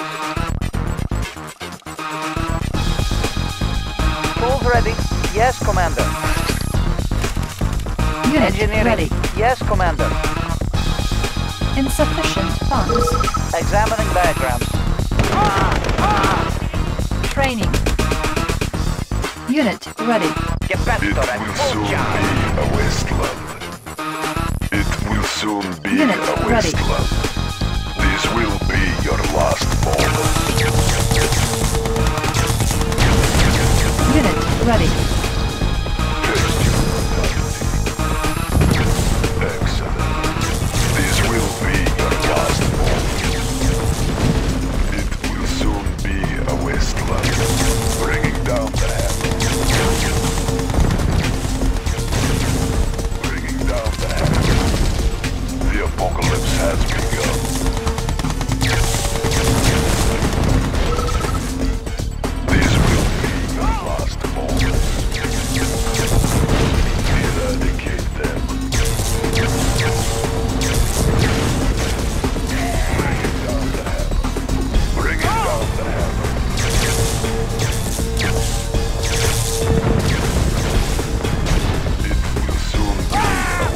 Tools ready. Yes, Commander. Unit ready. Yes, Commander. Insufficient funds. Examining diagrams. Training. Unit ready. It will soon be a wasteland. It will soon be a wasteland. This will be your last moment. Unit ready. Excellent. This will be your last moment. It will soon be a wasteland. Bringing down the hammer. The apocalypse has begun. This will be your last moment. Eradicate them. Bringing down the hammer.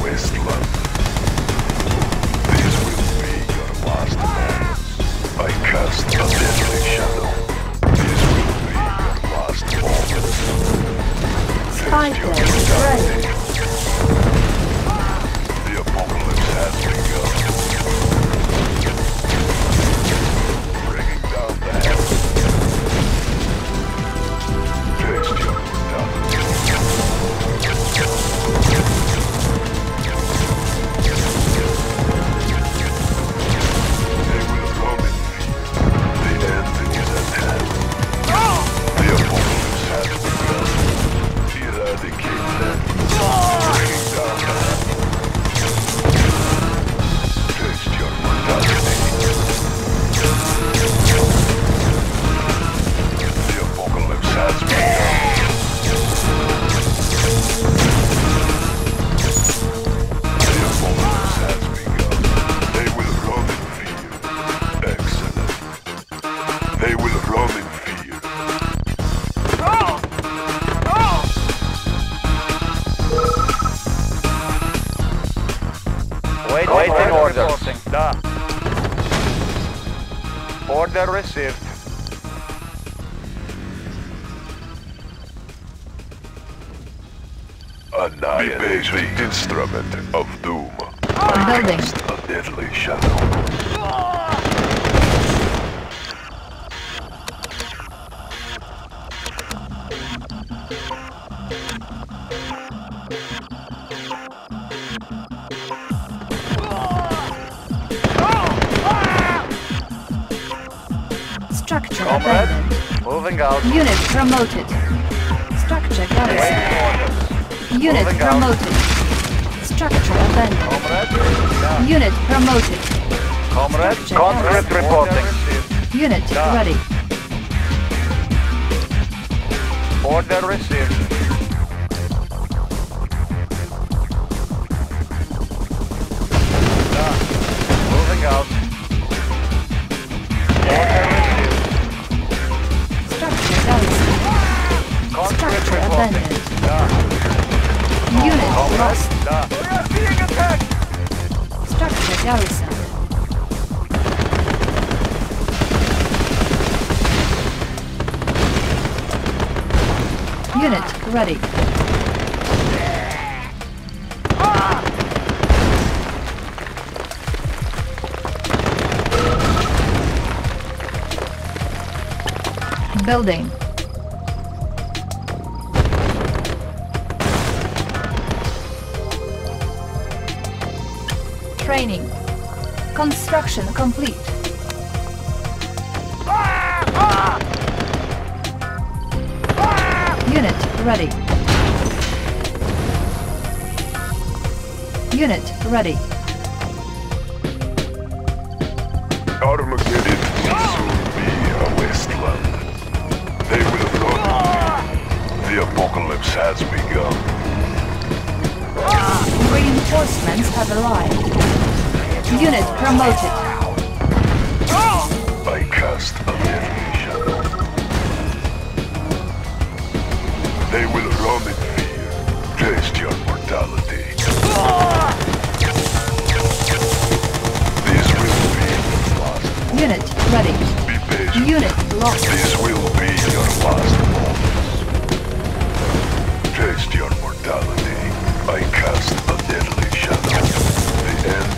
Wasteland. This will be your last moments. I cast a deadly shadow. This will be your last moments. The apocalypse has begun. Bringing down the heavens. Taste your brutality. Received. I annihilate the instrument of doom. My cast a deadly shadow. Moving out. Unit promoted. Structure garrison. Unit promoted. Structure abandoned. Comrade. Unit promoted. Comrade. Comrade reporting. Unit ready. Order received. Done. Moving out. Order structure abandoned. Unit lost. We are being attacked. Structure garrison. Unit ready. Building. Training. Construction complete. Unit ready. Unit ready. Armageddon will soon be a wasteland. They will run. The apocalypse has begun. Reinforcements have arrived. Unit promoted. I cast a deadly shadow. They will roam in fear. Taste your mortality. This will be your last moment. Unit ready. Be patient. Unit lost. This will be your last moment. Taste your mortality. I cast a deadly shadow. The end.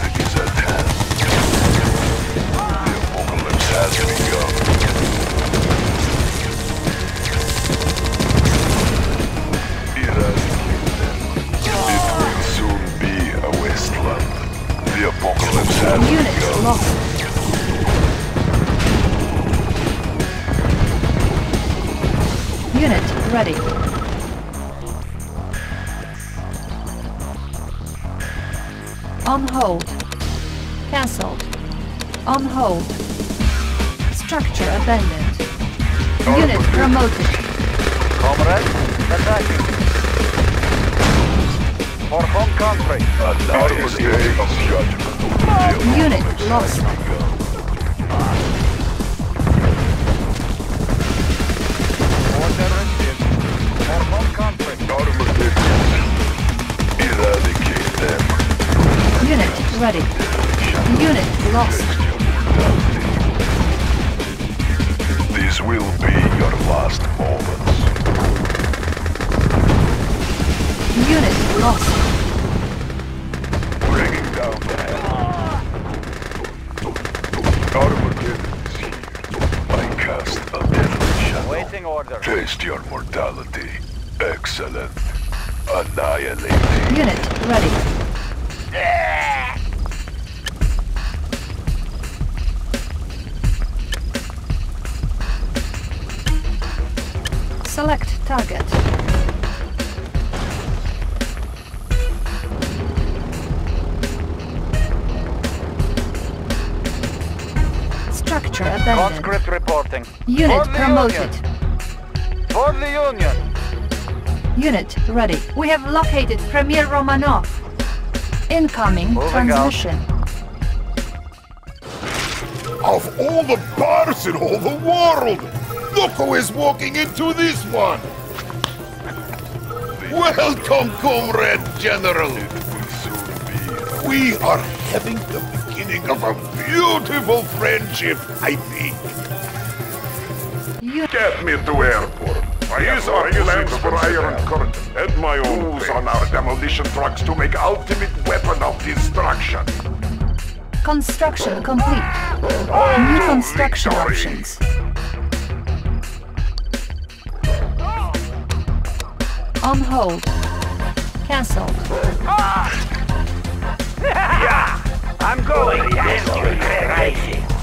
As we go. Eradicate them. It will soon be a wasteland. The apocalypse has begun. Unit lost. Unit ready. On hold. Cancelled. On hold. Structure abandoned. Unit promoted. Comrade, attacking. For home country. Unit lost. Order received. For home country. Eradicate them. Unit ready. Unit lost. This will be your last moments. Unit lost. Bringing down the hell. Armageddon is here. I cast a deadly shadow. Waiting order. Taste your mortality. Excellent. Annihilating. Unit ready. Yeah. Select target. Structure abandoned. Conscript reporting. Unit promoted. For the Union. Unit ready. We have located Premier Romanov. Incoming transmission. Of all the bars in all the world! Look who is walking into this one! Welcome, Comrade General! We are having the beginning of a beautiful friendship, I think. You get me to airport. I use our plans for Iron Curtain at my own pace on our demolition trucks to make ultimate weapon of destruction. Construction complete. New construction options. On hold. Cancelled. Yeah, I'm going.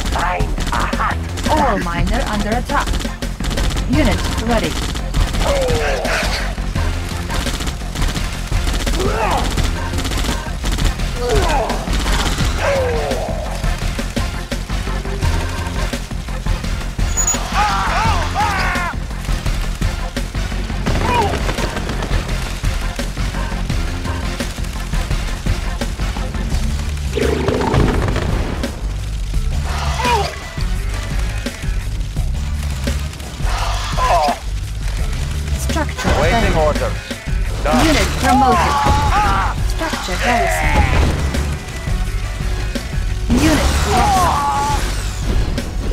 Find a hut. Ore miner under attack. Unit ready.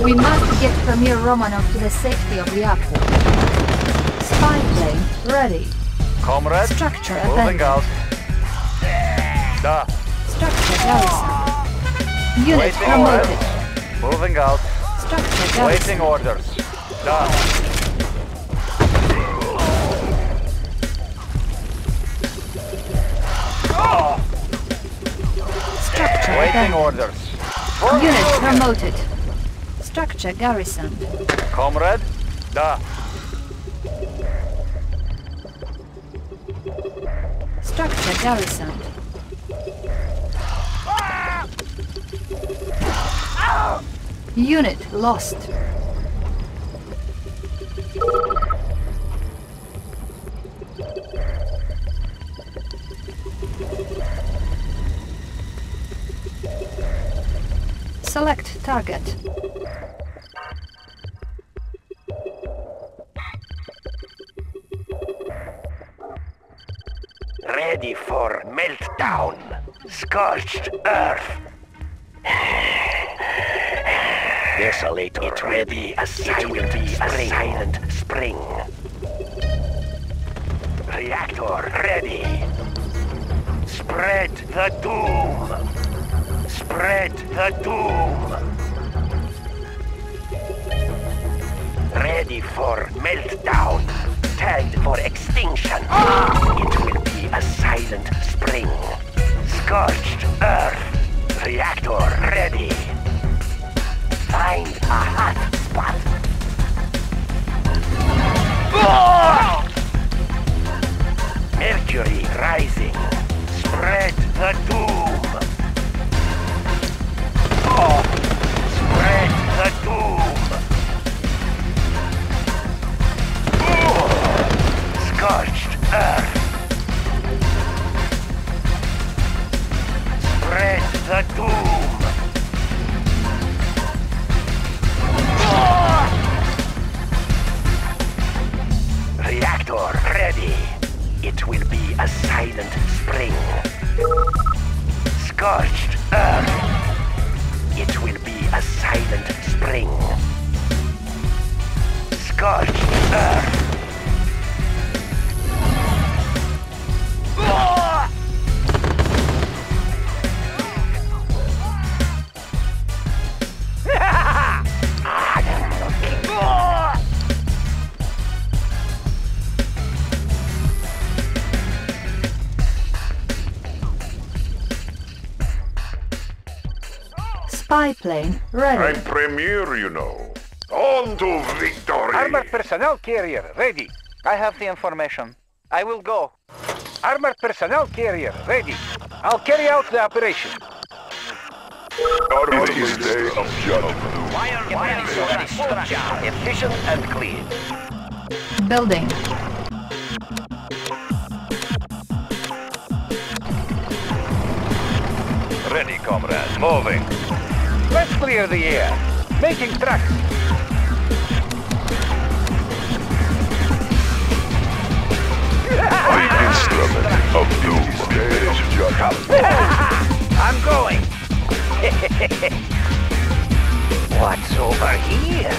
We must get Premier Romanov to the safety of the reactor. Spy plane ready. Comrade, structure moving out. Da. Structure garrison. Unit waiting promoted. Orders. Moving out. Structure garrison. Waiting orders. Da. Structure waiting orders. Unit promoted. Structure garrison. Comrade, da. Structure garrison. Unit lost. Select target. Ready for meltdown. Scorched earth. Desolator. It will be a silent spring. Reactor ready. Spread the doom. Spread the doom. Ready for meltdown. Tagged for extinction. It will be a silent spring. Scorched earth. Reactor ready. Find a hot spot. Mercury rising. Spread the doom. Spread the doom. Scorched earth. Spread the doom! Reactor ready! It will be a silent spring. Scorched earth! It will be a silent spring. Scorched earth! Spy plane ready. I'm Premier, you know. On to victory! Armored personnel carrier ready. I have the information. I will go. Armored personnel carrier ready. I'll carry out the operation. It is day of judgment. Wire structure. Efficient and clean. Building. Ready, comrade. Moving. Let's clear the air. Making tracks. The instrument of doom. I'm going. What's over here?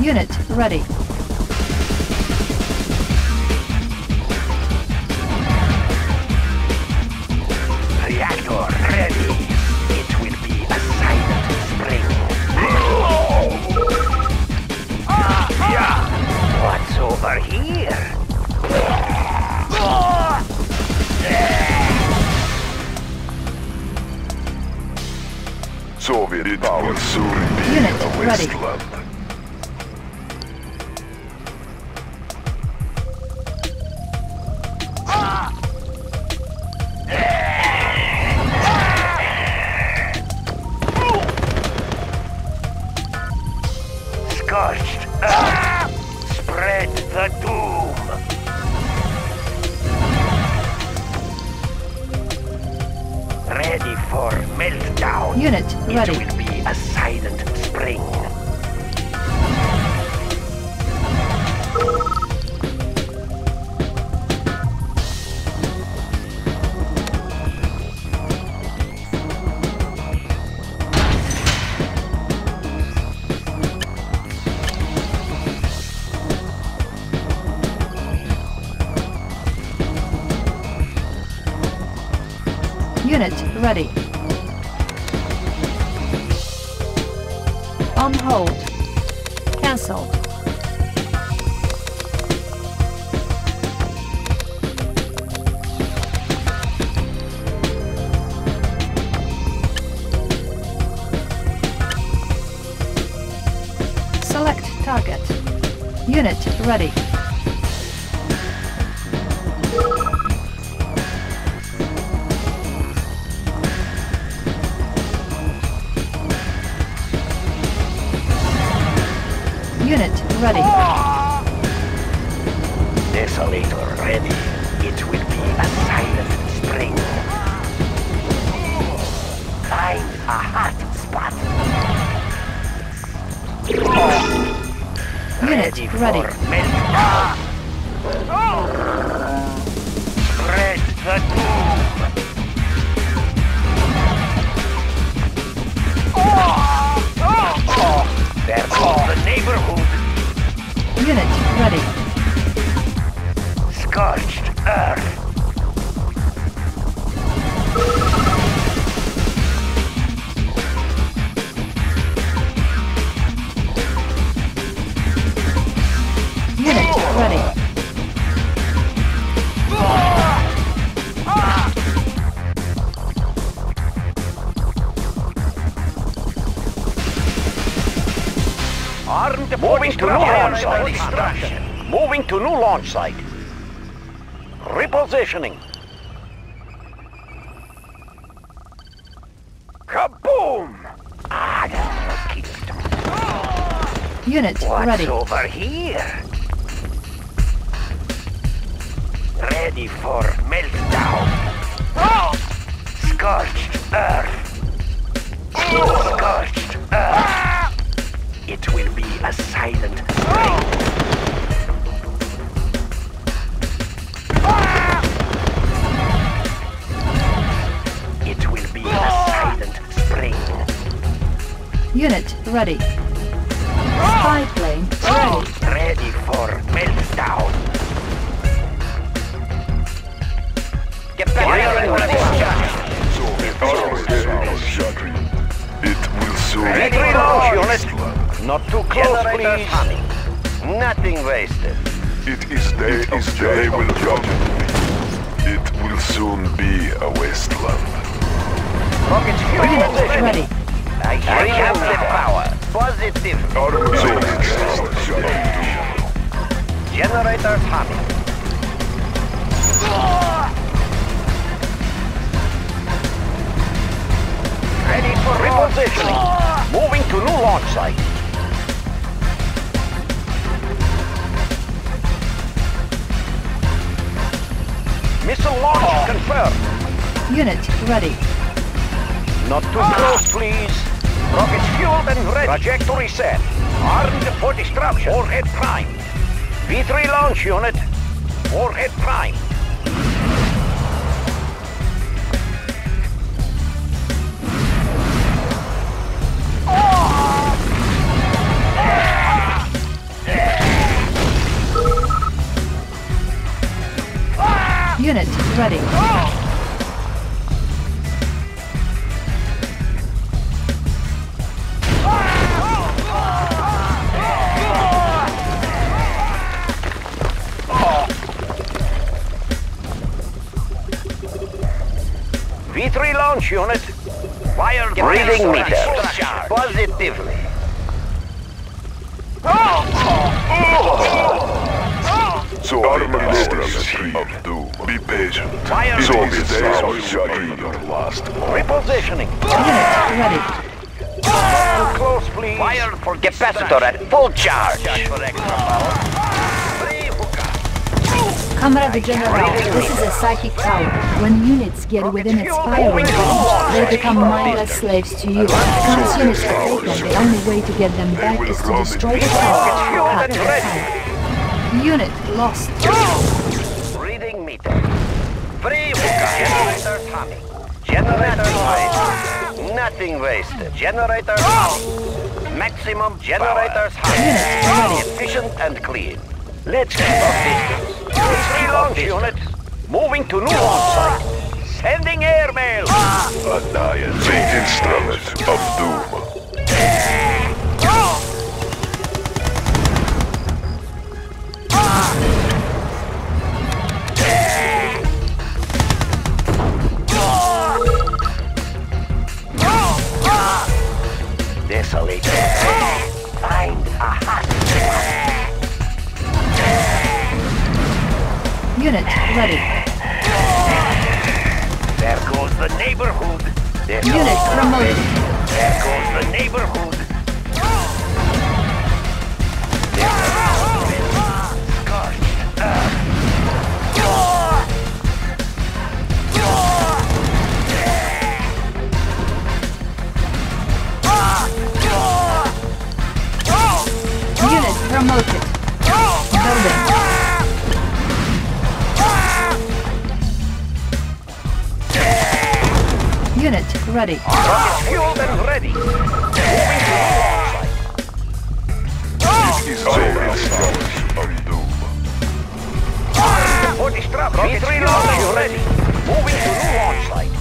Unit ready. Reactor ready. It will be a silent spring. What's over here? Soviet power soon be Unit a wasteland. Ready. Ready. On hold. Cancelled. Select target. Unit ready. Unit ready. Desolator ready. It will be a silent spring. Find a hot spot. Unit ready. Meltdown. Spread the doom. There's the neighborhood. Unit ready. Scorched earth. Unit ready. Armed moving to launch site. Moving to new launch site. Repositioning. Kaboom! Unit ready. What's over here? Ready for meltdown. Scorched earth. Scorched earth. It will be a silent spring. It will be a silent spring. Unit ready. Spy plane ready. Ready for meltdown. Get back. It will soon ready to launch. Not too close, please. Nothing wasted. It is day will come. It will soon be a wasteland. Rockets fuel ready. I have the power. Positive. Generators humming. Ready for repositioning. Moving to new launch site. Missile launch confirmed. Unit ready. Not too close, please. Rockets fueled and ready. Trajectory set. Armed for destruction. Warhead prime. V3 launch unit. Warhead prime. Unit ready. Oh! V3 launch unit. Wired reading meters positively. So of doom. Be patient. So these days will be your last. Repositioning. Unit ready. Close, please. Wired for capacitor at full charge. Comrade General, this is a psychic tower. When units get within its firing range, they become mindless slaves to you. Once units are taken, the only way to get them back is to destroy the tower after attack. Unit lost. Reading meter. Free generator coming. Generator wasted. Nothing wasted. Generator maximum generators high. Efficient and clean. Let's keep up distance. V3 launch unit, moving to new on-site. Sending airmail! Annihilating the instrument of doom. Desolator, find a hut. Unit ready. There goes the neighborhood. There's unit promoted. There goes the neighborhood. Unit promoted. Building. Unit ready. Rocket fueled and ready. This is V3 launch is ready. Moving to new launch site.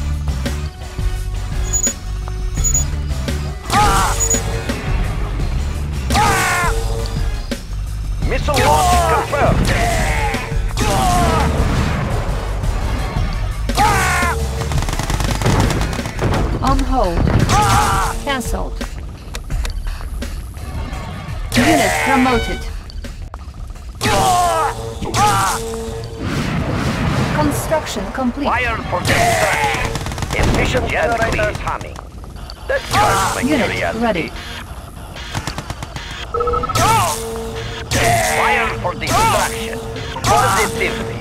Missile launch confirmed. On hold. Cancelled. Unit promoted. Construction complete. Wired for construction. Efficient generator coming. The first unit ready. Wired for destruction. Positively.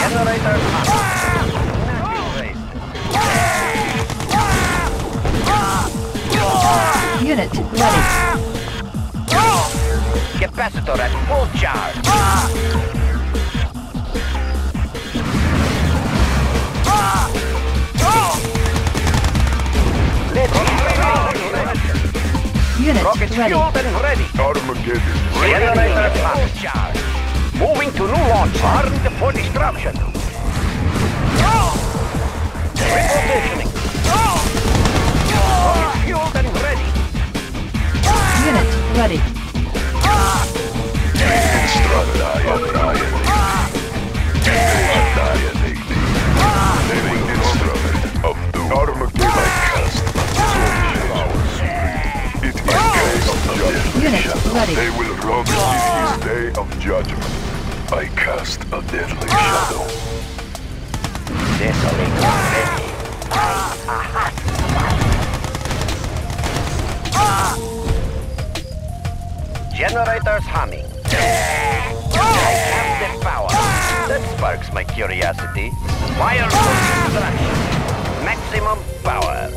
Generator coming. Unit ready. Capacitor at full charge. Let's ready. Unit rocket ready. And ready. Armageddon. Generator full charge. Moving to new launch. Armed for destruction. Repositioning. Rocket fueled and ready. Unit ready. Living instrument of doom. Armageddon cast. It is day of judgment. Unit ready. They will rob it in his day of judgment. I cast a deadly shadow. Desolator ready. Generators humming. I have the power. That sparks my curiosity. Wire for destruction. Maximum power.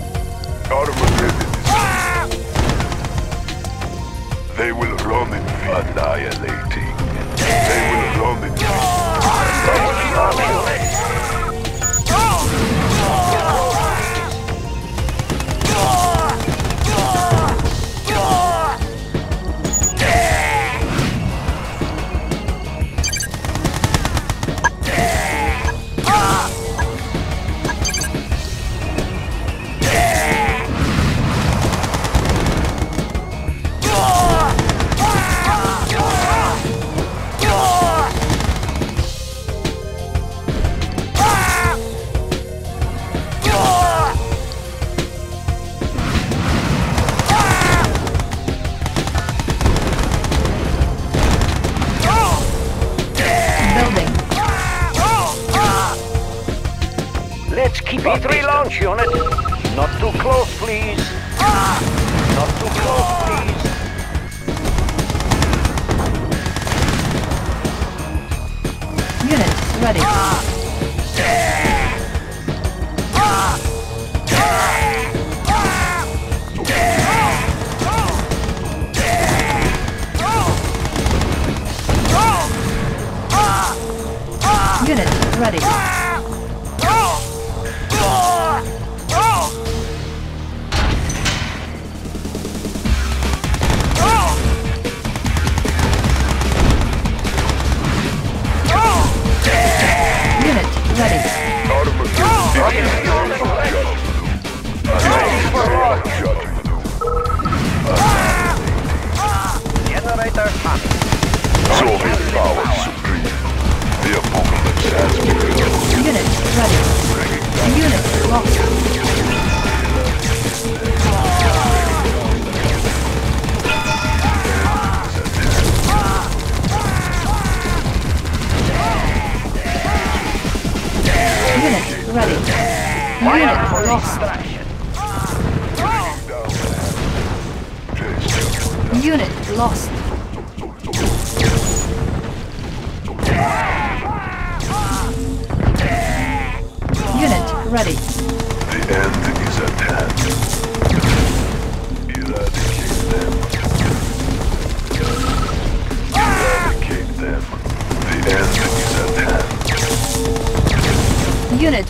They will run in fear. Annihilating. They will run in fear. Ah! Let's keep our V3 launch unit. Not too close, please. Not too close, please. Unit ready. Unit ready.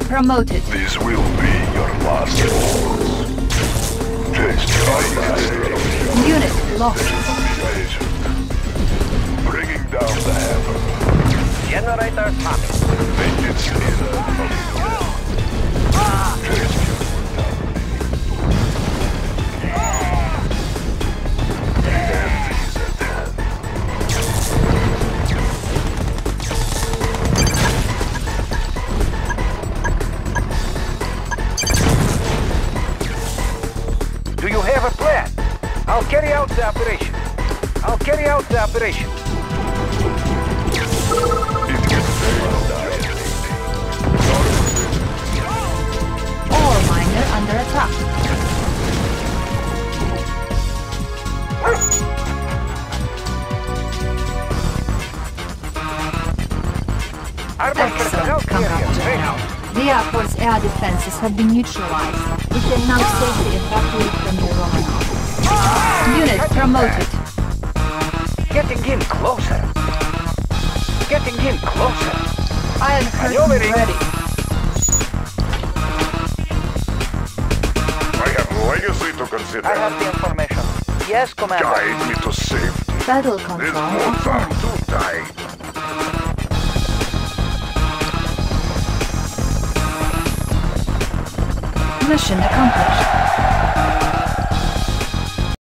Promoted. This will be your last orders. Unit lost. Bringing down the hammer. Generator coming. Make it operation. Ore miner under attack. Excellent counter. The airport's air defenses have been neutralized. We can now safely evacuate from the Romanov. Unit promoted. Getting in closer. Getting in closer. Iron Curtain ready. I have legacy to consider. I have the information. Yes, Commander. Guide me to safety. Battle control. There's more time to die. Mission accomplished.